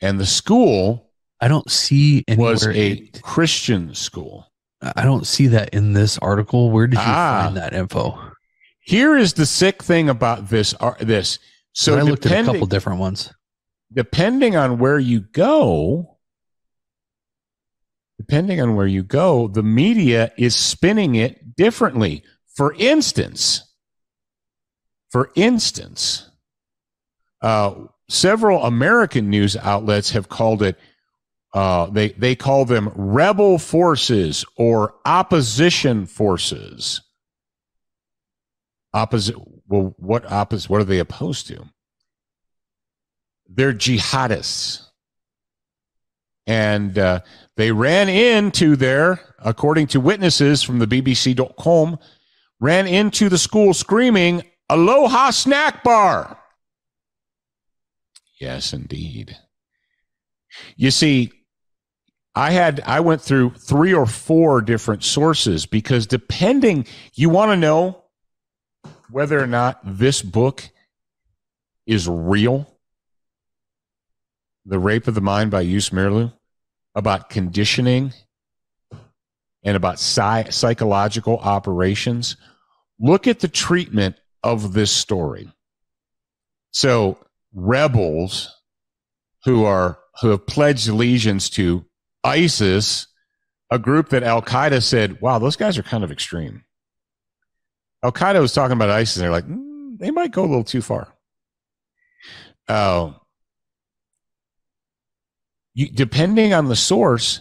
And the school I don't see anywhere was a it, Christian school. I don't see that in this article. Where did you ah, find that info? Here is the sick thing about this. Uh, this. So I looked at a couple different ones. Depending on where you go, depending on where you go, the media is spinning it differently. For instance, for instance, uh, several American news outlets have called it. Uh, they they call them rebel forces or opposition forces. Opposite. Well, what opposite? What are they opposed to? They're jihadists, and uh, they ran into their, according to witnesses from the B B C dot com, ran into the school screaming "Aloha snack bar." Yes, indeed. You see, I had I went through three or four different sources because depending, you want to know whether or not this book is real. The Rape of the Mind by Yus Merlu, about conditioning and about psy psychological operations. Look at the treatment of this story. So rebels who are who have pledged allegiance to ISIS, a group that Al-Qaeda said, wow, those guys are kind of extreme. Al-Qaeda was talking about ISIS, and they're like, mm, they might go a little too far. Uh, you, depending on the source,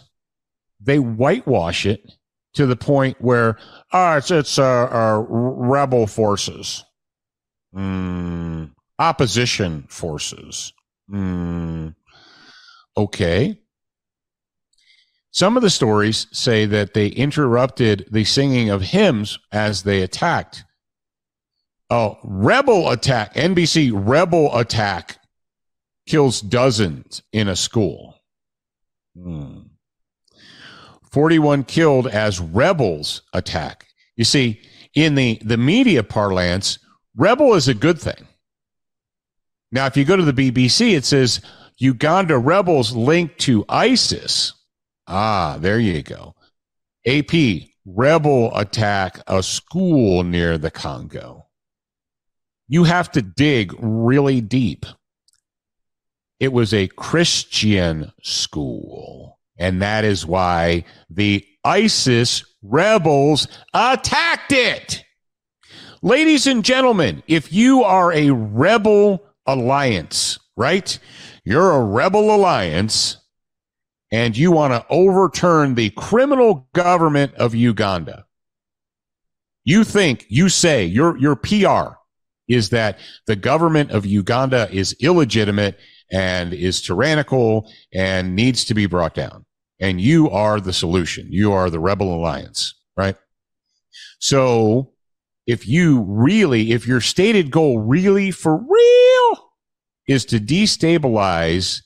they whitewash it to the point where, oh, it's, it's uh, uh, rebel forces, mm, opposition forces. Mm. Okay. Some of the stories say that they interrupted the singing of hymns as they attacked. Oh, rebel attack, N B C rebel attack kills dozens in a school. Hmm. forty-one killed as rebels attack. You see, in the, the media parlance, rebel is a good thing. Now, if you go to the B B C, it says, Uganda rebels linked to ISIS. Ah, there you go. A P, rebel attack a school near the Congo. You have to dig really deep. It was a Christian school, and that is why the ISIS rebels attacked it. Ladies and gentlemen, if you are a rebel alliance, right? You're a rebel alliance, and you want to overturn the criminal government of Uganda. You think, you say, your, your P R is that the government of Uganda is illegitimate and is tyrannical and needs to be brought down. And you are the solution. You are the rebel alliance, right? So if you really, if your stated goal really for real is to destabilize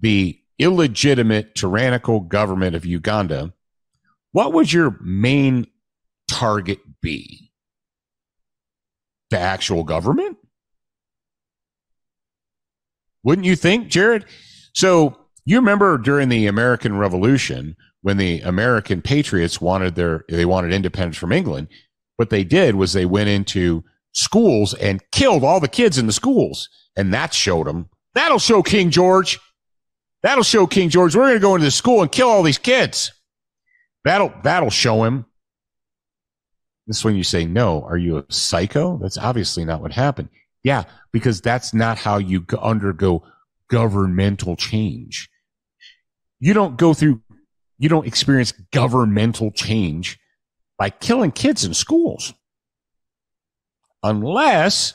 the illegitimate, tyrannical government of Uganda, what would your main target be? The actual government? Wouldn't you think, Jared? So you remember during the American Revolution when the American patriots wanted their, they wanted independence from England, what they did was they went into schools and killed all the kids in the schools. And that showed them. That'll show King George. That'll show King George. We're going to go into the school and kill all these kids. That'll, that'll show him. This is when you say, no, are you a psycho? That's obviously not what happened. Yeah, because that's not how you undergo governmental change. You don't go through, you don't experience governmental change by killing kids in schools. Unless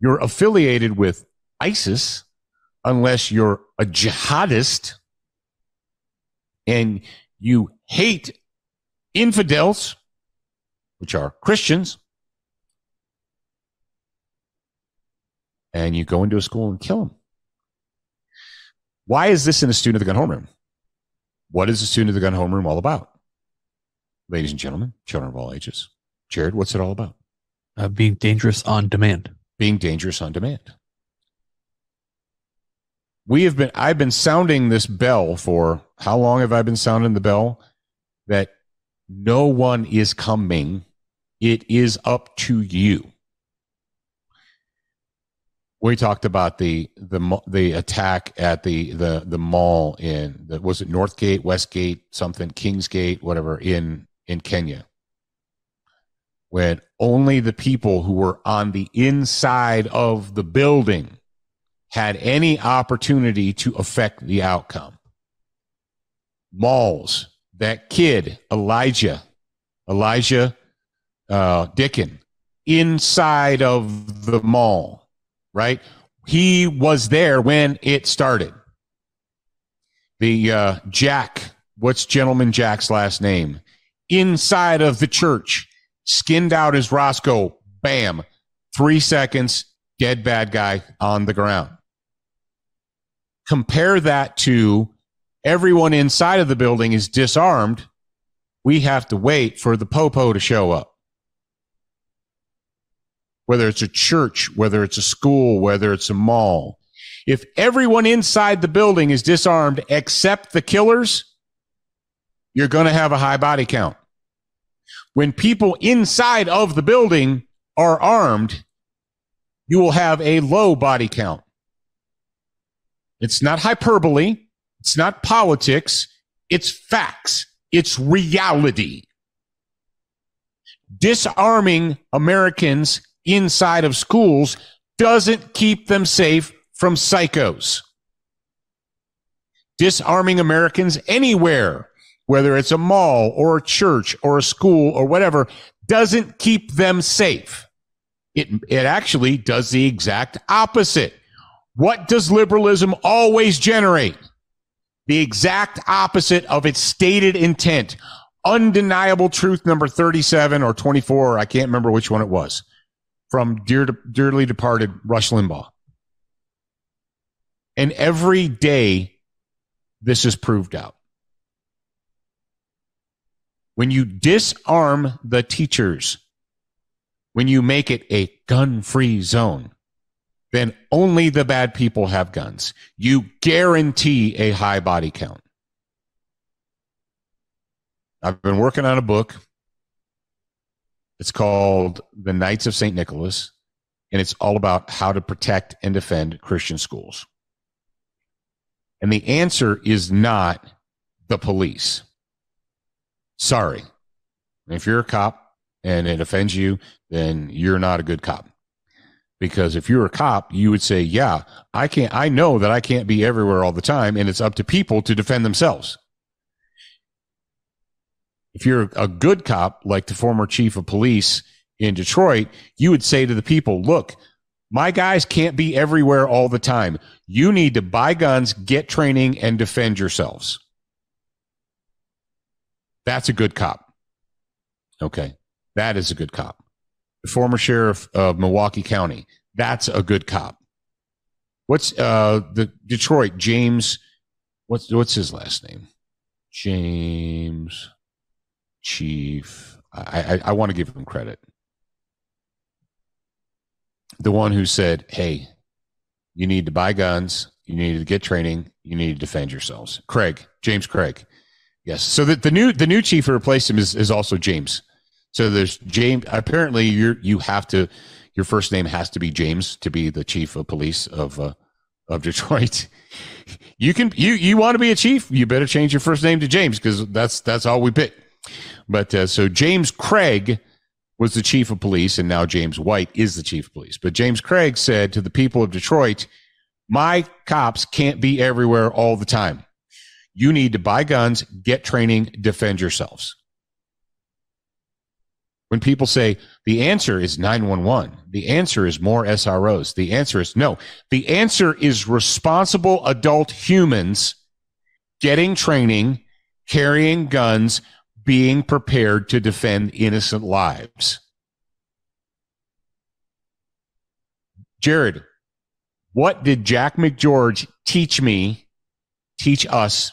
you're affiliated with ISIS, unless you're a jihadist and you hate infidels, which are Christians, and you go into a school and kill them. Why is this in the Student of the Gun homeroom? What is the Student of the Gun homeroom all about? Ladies and gentlemen, children of all ages. Jared, what's it all about? Uh, being dangerous on demand. Being dangerous on demand. We have been, I've been sounding this bell for, how long have I been sounding the bell? That no one is coming. It is up to you. We talked about the the the attack at the the the mall in the, was it Northgate, Westgate, something, Kingsgate, whatever, in in Kenya, when only the people who were on the inside of the building had any opportunity to affect the outcome. Malls. That kid Elijah, Elijah uh, Dickin, inside of the mall. Right, he was there when it started. The uh, Jack, what's Gentleman Jack's last name? Inside of the church, skinned out as Roscoe. Bam, three seconds, dead bad guy on the ground. Compare that to everyone inside of the building is disarmed. We have to wait for the popo to show up. Whether it's a church, whether it's a school, whether it's a mall. If everyone inside the building is disarmed except the killers, you're going to have a high body count. When people inside of the building are armed, you will have a low body count. It's not hyperbole. It's not politics. It's facts. It's reality. Disarming Americans inside of schools doesn't keep them safe from psychos. Disarming Americans anywhere, whether it's a mall or a church or a school or whatever, doesn't keep them safe. It, it actually does the exact opposite. What does liberalism always generate? The exact opposite of its stated intent. Undeniable truth number thirty-seven or twenty-four, I can't remember which one it was, from dear, dearly departed Rush Limbaugh. And every day, this is proved out. When you disarm the teachers, when you make it a gun-free zone, then only the bad people have guns. You guarantee a high body count. I've been working on a book. It's called The Knights of Saint Nicholas, and it's all about how to protect and defend Christian schools. And the answer is not the police. Sorry. If you're a cop and it offends you, then you're not a good cop. Because if you're a cop, you would say, yeah, I can't, I know that I can't be everywhere all the time, and it's up to people to defend themselves. If you're a good cop, like the former chief of police in Detroit, you would say to the people, look, my guys can't be everywhere all the time. You need to buy guns, get training, and defend yourselves. That's a good cop. Okay, that is a good cop. The former sheriff of Milwaukee County, that's a good cop. What's uh, the Detroit, James, what's, what's his last name? James... Chief, I, I, I want to give him credit. The one who said, hey, you need to buy guns, you need to get training, you need to defend yourselves. Craig, James Craig. Yes. So that the new the new chief who replaced him is, is also James. So there's James. Apparently you're you have to your first name has to be James to be the chief of police of uh, of Detroit. You can you you want to be a chief, you better change your first name to James, because that's that's all we pick. But uh, so James Craig was the chief of police, and now James White is the chief of police. But James Craig said to the people of Detroit, my cops can't be everywhere all the time. You need to buy guns, get training, defend yourselves. When people say the answer is nine one one, the answer is more S R Os, the answer is no. The answer is responsible adult humans getting training, carrying guns, being prepared to defend innocent lives. Jared, what did Jack McGeorge teach me teach us,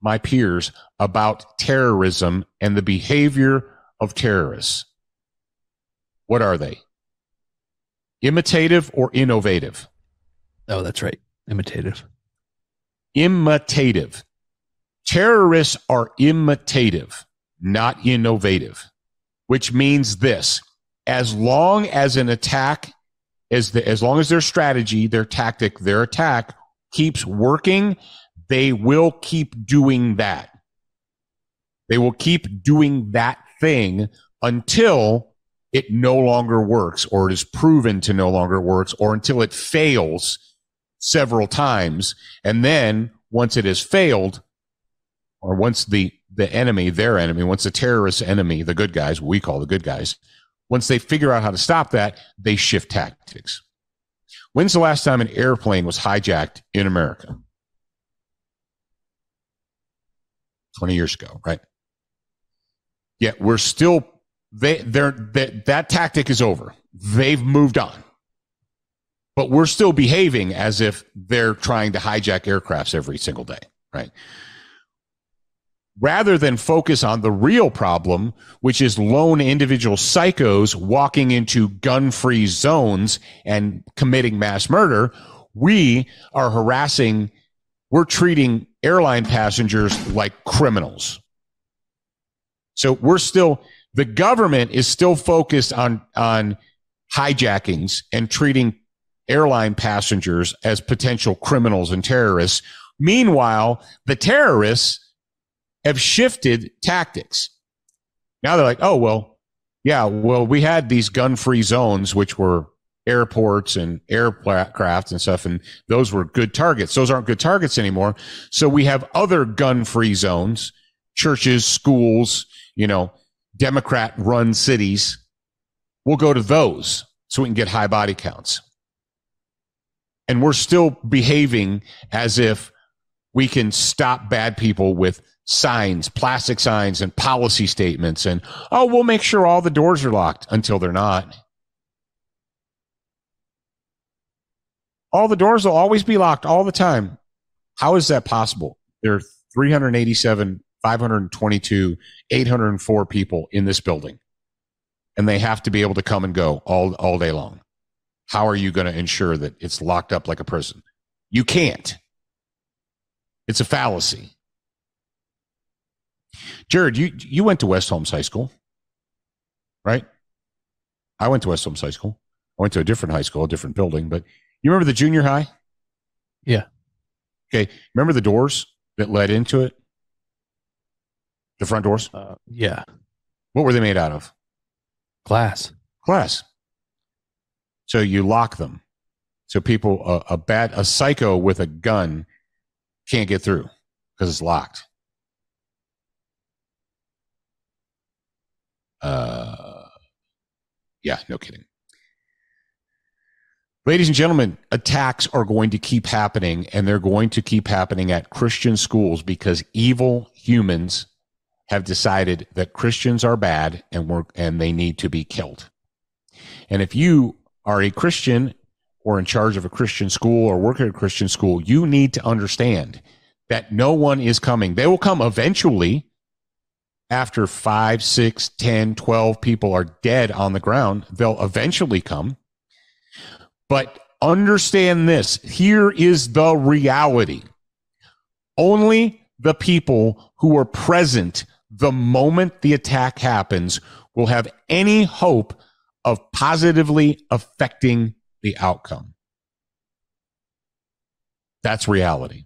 my peers, about terrorism and the behavior of terrorists. What are they? Imitative or innovative? Oh, that's right. Imitative. Imitative. Terrorists are imitative, not innovative, which means this. As long as an attack, as, the, as long as their strategy, their tactic, their attack keeps working, they will keep doing that. They will keep doing that thing until it no longer works, or it is proven to no longer works, or until it fails several times. And then once it has failed, or once the, the enemy, their enemy, once the terrorist enemy, the good guys, we call the good guys, once they figure out how to stop that, they shift tactics. When's the last time an airplane was hijacked in America? twenty years ago, right? Yet we're still, they, they're, they, that tactic is over. They've moved on. But we're still behaving as if they're trying to hijack aircrafts every single day, right? Rather than focus on the real problem, which is lone individual psychos walking into gun-free zones and committing mass murder, we are harassing, we're treating airline passengers like criminals. So we're still, the government is still focused on, on hijackings and treating airline passengers as potential criminals and terrorists. Meanwhile, the terrorists have shifted tactics. Now they're like, oh, well, yeah, well, we had these gun-free zones, which were airports and aircraft and stuff, and those were good targets. Those aren't good targets anymore. So we have other gun-free zones, churches, schools, you know, Democrat-run cities. We'll go to those so we can get high body counts. And we're still behaving as if we can stop bad people with signs, plastic signs, and policy statements, and, oh, we'll make sure all the doors are locked, until they're not. All the doors will always be locked all the time. How is that possible? There are three hundred eighty-seven, five hundred twenty-two, eight hundred four people in this building, and they have to be able to come and go all, all day long. How are you going to ensure that it's locked up like a prison? You can't. It's a fallacy. Jared, you, you went to West Holmes High School, right? I went to West Holmes High School. I went to a different high school, a different building, but you remember the junior high? Yeah. Okay. Remember the doors that led into it? The front doors? Uh, yeah. What were they made out of? Glass. Glass. So you lock them. So people, a, a bad, a psycho with a gun can't get through because it's locked. Uh, yeah, no kidding. Ladies and gentlemen, attacks are going to keep happening, and they're going to keep happening at Christian schools because evil humans have decided that Christians are bad and we're, and they need to be killed. And if you are a Christian or in charge of a Christian school or work at a Christian school, you need to understand that no one is coming. They will come eventually. After five, six, ten, twelve people are dead on the ground, they'll eventually come. But understand this. Here is the reality. Only the people who are present the moment the attack happens will have any hope of positively affecting the outcome. That's reality.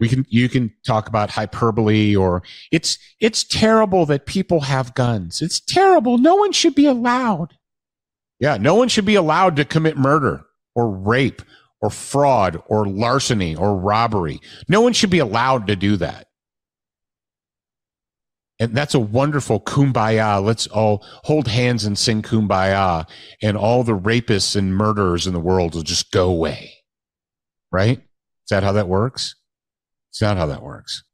We can, you can talk about hyperbole, or it's, it's terrible that people have guns. It's terrible. No one should be allowed. Yeah, no one should be allowed to commit murder or rape or fraud or larceny or robbery. No one should be allowed to do that. And that's a wonderful kumbaya. Let's all hold hands and sing kumbaya, and all the rapists and murderers in the world will just go away. Right? Is that how that works? It's not how that works.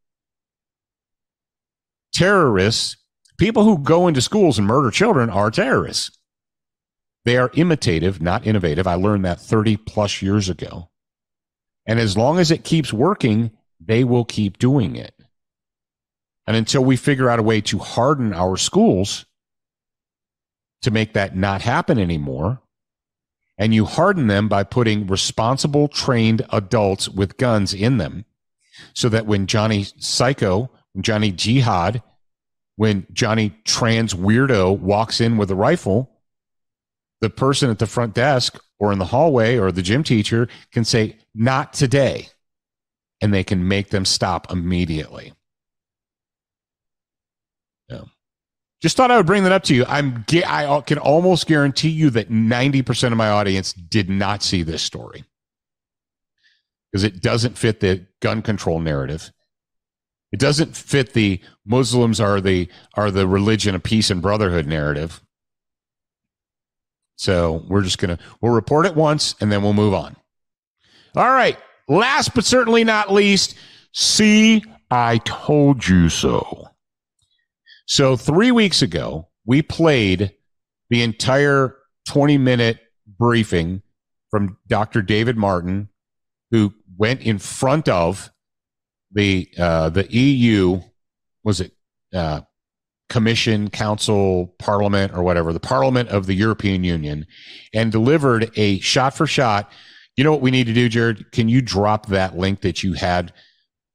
Terrorists, people who go into schools and murder children, are terrorists. They are imitative, not innovative. I learned that thirty plus years ago. And as long as it keeps working, they will keep doing it. And until we figure out a way to harden our schools to make that not happen anymore, and you harden them by putting responsible, trained adults with guns in them, so that when Johnny Psycho, when Johnny Jihad, when Johnny Trans Weirdo walks in with a rifle, the person at the front desk or in the hallway or the gym teacher can say, not today. And they can make them stop immediately. Yeah. Just thought I would bring that up to you. I'm, I can almost guarantee you that ninety percent of my audience did not see this story, because it doesn't fit the gun control narrative. It doesn't fit the Muslims are the, are the religion of peace and brotherhood narrative. So we're just going to, we'll report it once and then we'll move on. All right. Last but certainly not least, see, I told you so. So three weeks ago, we played the entire twenty minute briefing from Doctor David Martin, who went in front of the, uh, the E U, was it, uh, Commission, Council, Parliament, or whatever, the Parliament of the European Union, and delivered a shot for shot. You know what we need to do, Jared? Can you drop that link that you had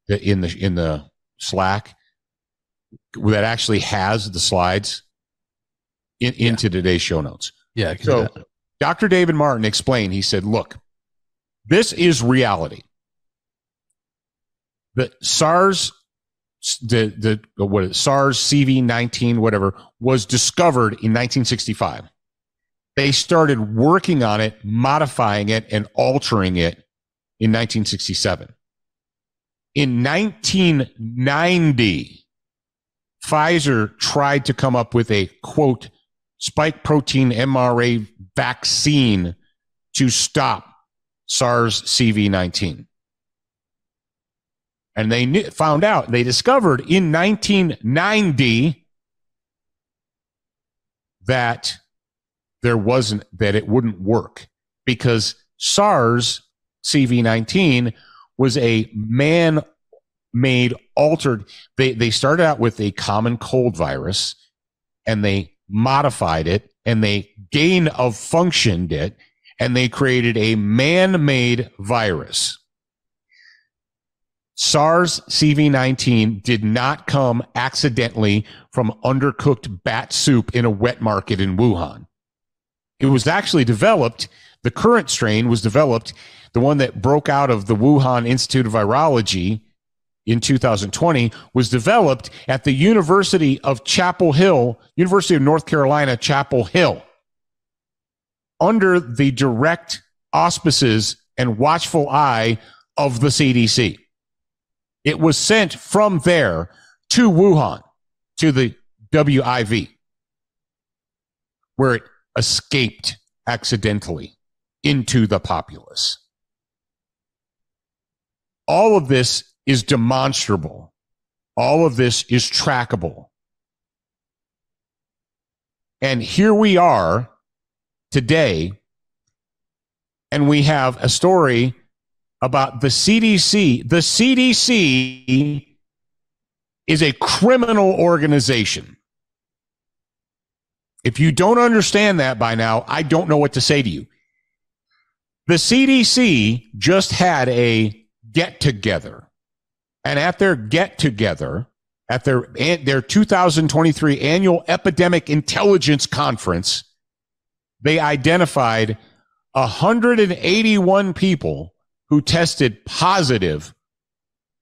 in the in the Slack that actually has the slides in, yeah. into today's show notes? Yeah. I can so, do that. Doctor David Martin explained. He said, "Look, this is reality. The SARS." The the what is SARS C V nineteen whatever was discovered in nineteen sixty-five. They started working on it, modifying it, and altering it in nineteen sixty-seven. In nineteen ninety, Pfizer tried to come up with a quote spike protein M R N A vaccine to stop SARS C V nineteen. And they knew, found out, they discovered in nineteen ninety that there wasn't, that it wouldn't work, because SARS C V nineteen was a man-made altered. They, they started out with a common cold virus, and they modified it, and they gain-of-functioned it, and they created a man-made virus. SARS C V nineteen did not come accidentally from undercooked bat soup in a wet market in Wuhan. It was actually developed, the current strain was developed, the one that broke out of the Wuhan Institute of Virology in two thousand twenty, was developed at the University of Chapel Hill, University of North Carolina Chapel Hill, under the direct auspices and watchful eye of the C D C. It was sent from there to Wuhan, to the W I V, where it escaped accidentally into the populace. All of this is demonstrable. All of this is trackable. And here we are today, and we have a story about the C D C. The C D C is a criminal organization. If you don't understand that by now, I don't know what to say to you. The C D C just had a get-together. And at their get-together, at their, their two thousand twenty-three Annual Epidemic Intelligence Conference, they identified one hundred eighty-one people who tested positive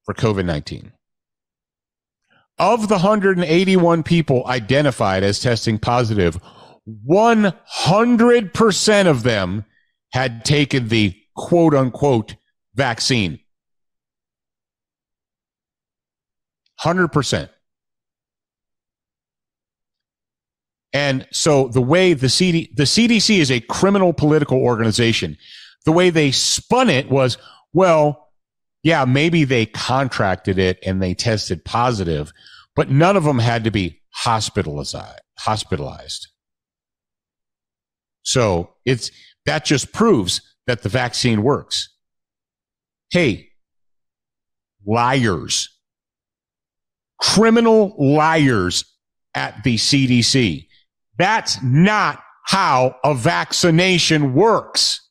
for COVID nineteen. Of the one hundred eighty-one people identified as testing positive, one hundred percent of them had taken the quote-unquote vaccine. one hundred percent. And so the way the C D, the C D C is a criminal political organization, the way they spun it was, well, yeah, maybe they contracted it and they tested positive, but none of them had to be hospitalized. So it's that just proves that the vaccine works. Hey, liars, criminal liars at the C D C. That's not how a vaccination works.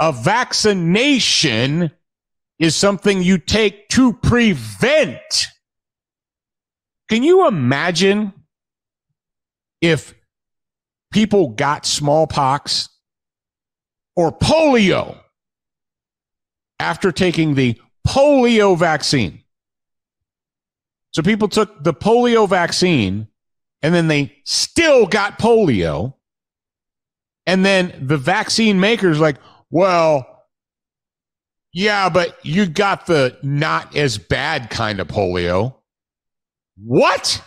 A vaccination is something you take to prevent. Can you imagine if people got smallpox or polio after taking the polio vaccine? So people took the polio vaccine and then they still got polio. And then the vaccine makers like, well, yeah, but you got the not as bad kind of polio. What?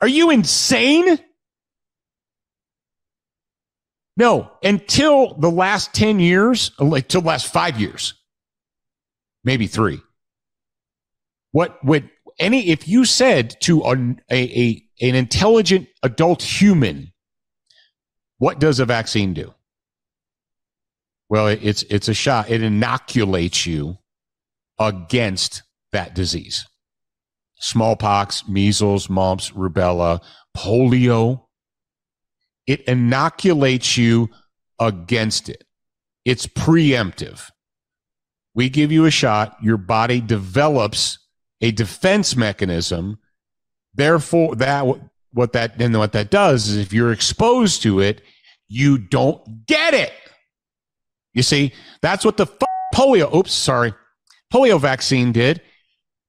Are you insane? No, until the last ten years, like till the last five years, maybe three. What would any, if you said to a, a, a, an intelligent adult human, what does a vaccine do? Well, it's, it's a shot. It inoculates you against that disease. Smallpox, measles, mumps, rubella, polio. It inoculates you against it. It's preemptive. We give you a shot. Your body develops a defense mechanism. Therefore, that what that then what that does is if you're exposed to it, you don't get it. You see, that's what the f polio. Oops, sorry. Polio vaccine did.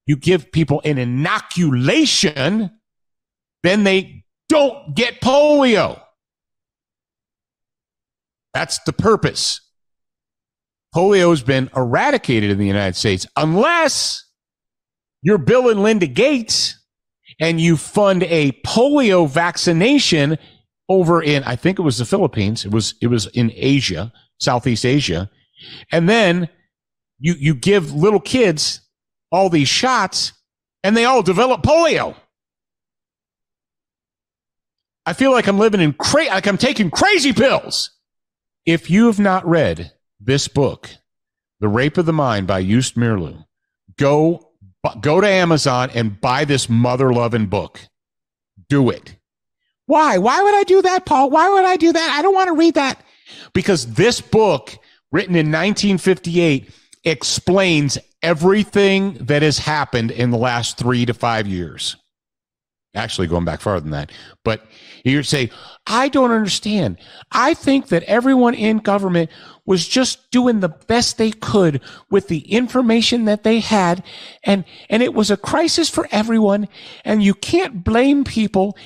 You give people an inoculation, then they don't get polio. That's the purpose. Polio has been eradicated in the United States, unless you're Bill and Linda Gates and you fund a polio vaccination over in, I think it was the Philippines. It was, it was in Asia, Southeast Asia. And then you, you give little kids all these shots and they all develop polio. I feel like I'm living in cra- like I'm taking crazy pills. If you have not read this book, The Rape of the Mind by Yust Mirlu, go go to Amazon and buy this mother loving book. Do it. Why? Why would I do that, Paul? Why would I do that? I don't want to read that. Because this book, written in nineteen fifty-eight, explains everything that has happened in the last three to five years. Actually, going back farther than that. But you say, I don't understand. I think that everyone in government was just doing the best they could with the information that they had. And, and it was a crisis for everyone. And you can't blame people.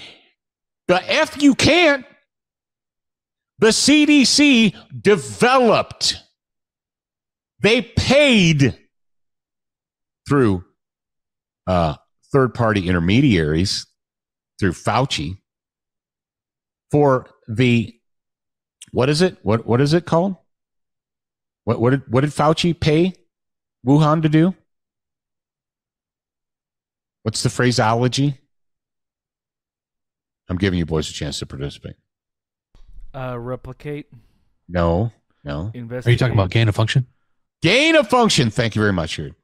The F you can't. The C D C developed. They paid through uh, third-party intermediaries, through Fauci, for the, what is it? What, what is it called? What, what, did, what did Fauci pay Wuhan to do? What's the phraseology? I'm giving you boys a chance to participate. Uh, replicate? No, no. Investigate. Are you talking about gain of function? Gain of function. Thank you very much, Jared.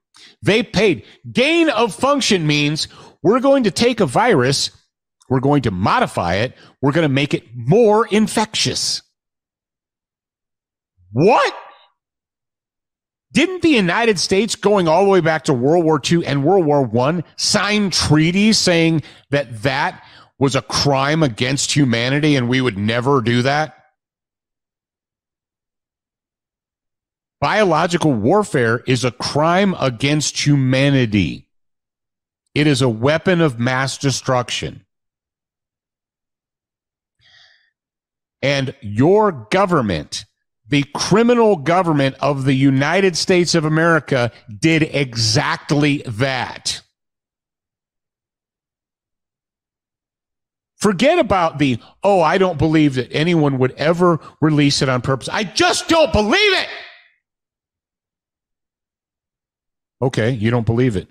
They paid. Gain of function means we're going to take a virus, we're going to modify it, we're going to make it more infectious. What? Didn't the United States, going all the way back to World War Two and World War One, sign treaties saying that that was a crime against humanity and we would never do that? Biological warfare is a crime against humanity. It is a weapon of mass destruction. And your government, the criminal government of the United States of America, did exactly that. Forget about the, oh, I don't believe that anyone would ever release it on purpose. I just don't believe it. Okay, you don't believe it.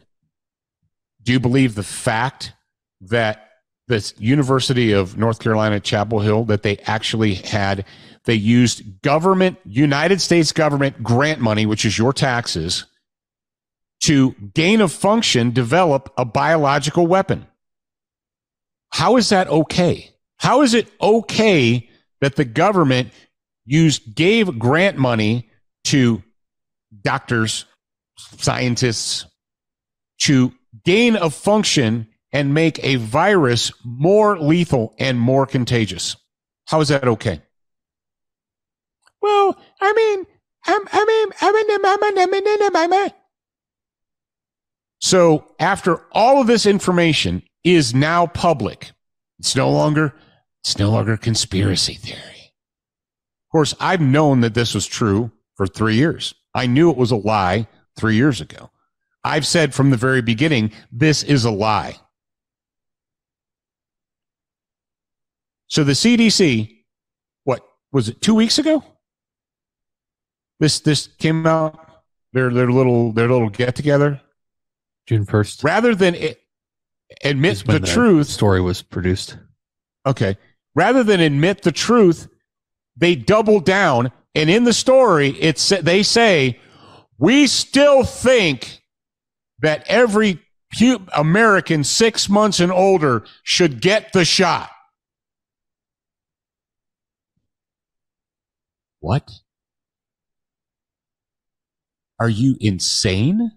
Do you believe the fact that this University of North Carolina Chapel Hill, that they actually had They used government, United States government grant money, which is your taxes, to gain of function, develop a biological weapon. How is that okay? How is it okay that the government used, gave grant money to doctors, scientists, to gain of function and make a virus more lethal and more contagious? How is that okay? Well, I mean, I'm, I mean, I'm in the mama, I'm in the mama. So after all of this information is now public, it's no longer, it's no longer conspiracy theory. Of course, I've known that this was true for three years. I knew it was a lie three years ago. I've said from the very beginning, this is a lie. So the C D C, what was it, two weeks ago? This this came out, their their little their little get together, June first. Rather than it, admit the truth, story was produced. Okay, rather than admit the truth, they double down, and in the story, it's they say we still think that every pu- American six months and older should get the shot. What? Are you insane?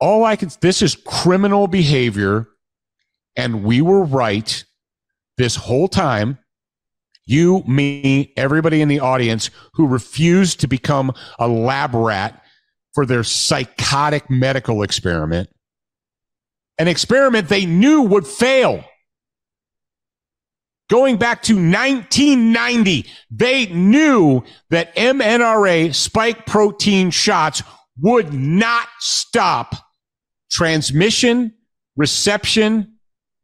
All I can, this is criminal behavior, and we were right this whole time. You, me, everybody in the audience who refused to become a lab rat for their psychotic medical experiment, an experiment they knew would fail. Going back to nineteen ninety, they knew that M N R A spike protein shots would not stop transmission, reception,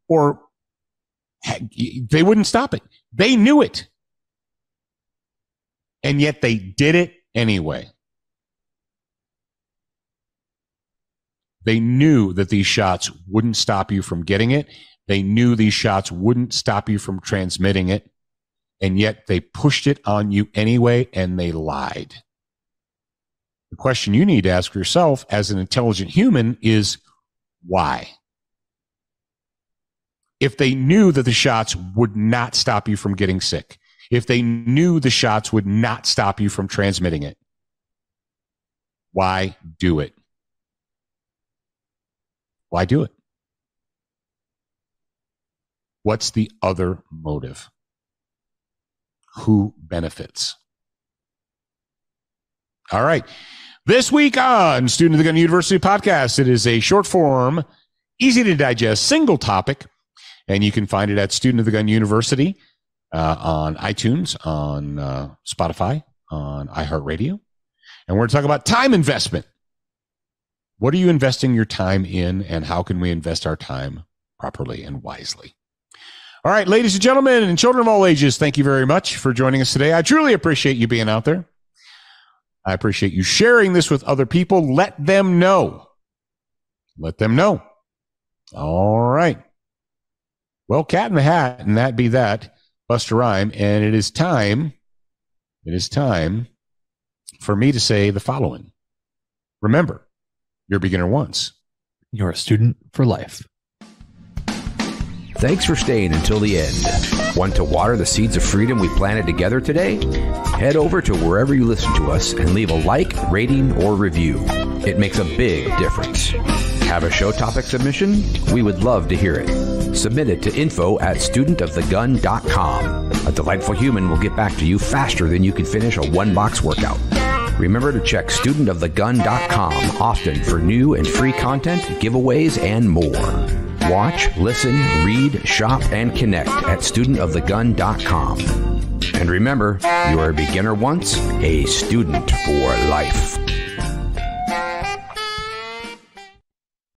or they wouldn't stop it. They knew it. And yet they did it anyway. They knew that these shots wouldn't stop you from getting it. They knew these shots wouldn't stop you from transmitting it, and yet they pushed it on you anyway, and they lied. The question you need to ask yourself as an intelligent human is, why? If they knew that the shots would not stop you from getting sick, if they knew the shots would not stop you from transmitting it, why do it? Why do it? What's the other motive? Who benefits? All right. This week on Student of the Gun University podcast, it is a short form, easy to digest, single topic, and you can find it at Student of the Gun University uh, on iTunes, on uh, Spotify, on iHeartRadio. And we're going to talk about time investment. What are you investing your time in, and how can we invest our time properly and wisely? All right, ladies and gentlemen and children of all ages, thank you very much for joining us today. I truly appreciate you being out there. I appreciate you sharing this with other people. Let them know. Let them know. All right. Well, Cat in the Hat, and that be that, Busta Rhyme, and it is time, it is time for me to say the following. Remember, you're a beginner once. You're a student for life. Thanks for staying until the end. Want to water the seeds of freedom we planted together today? Head over to wherever you listen to us and leave a like, rating, or review. It makes a big difference. Have a show topic submission? We would love to hear it. Submit it to info at student of the gun dot com. A delightful human will get back to you faster than you can finish a one-box workout. Remember to check student of the gun dot com often for new and free content, giveaways, and more. Watch, listen, read, shop, and connect at student of the gun dot com. And remember, you are a beginner once, a student for life.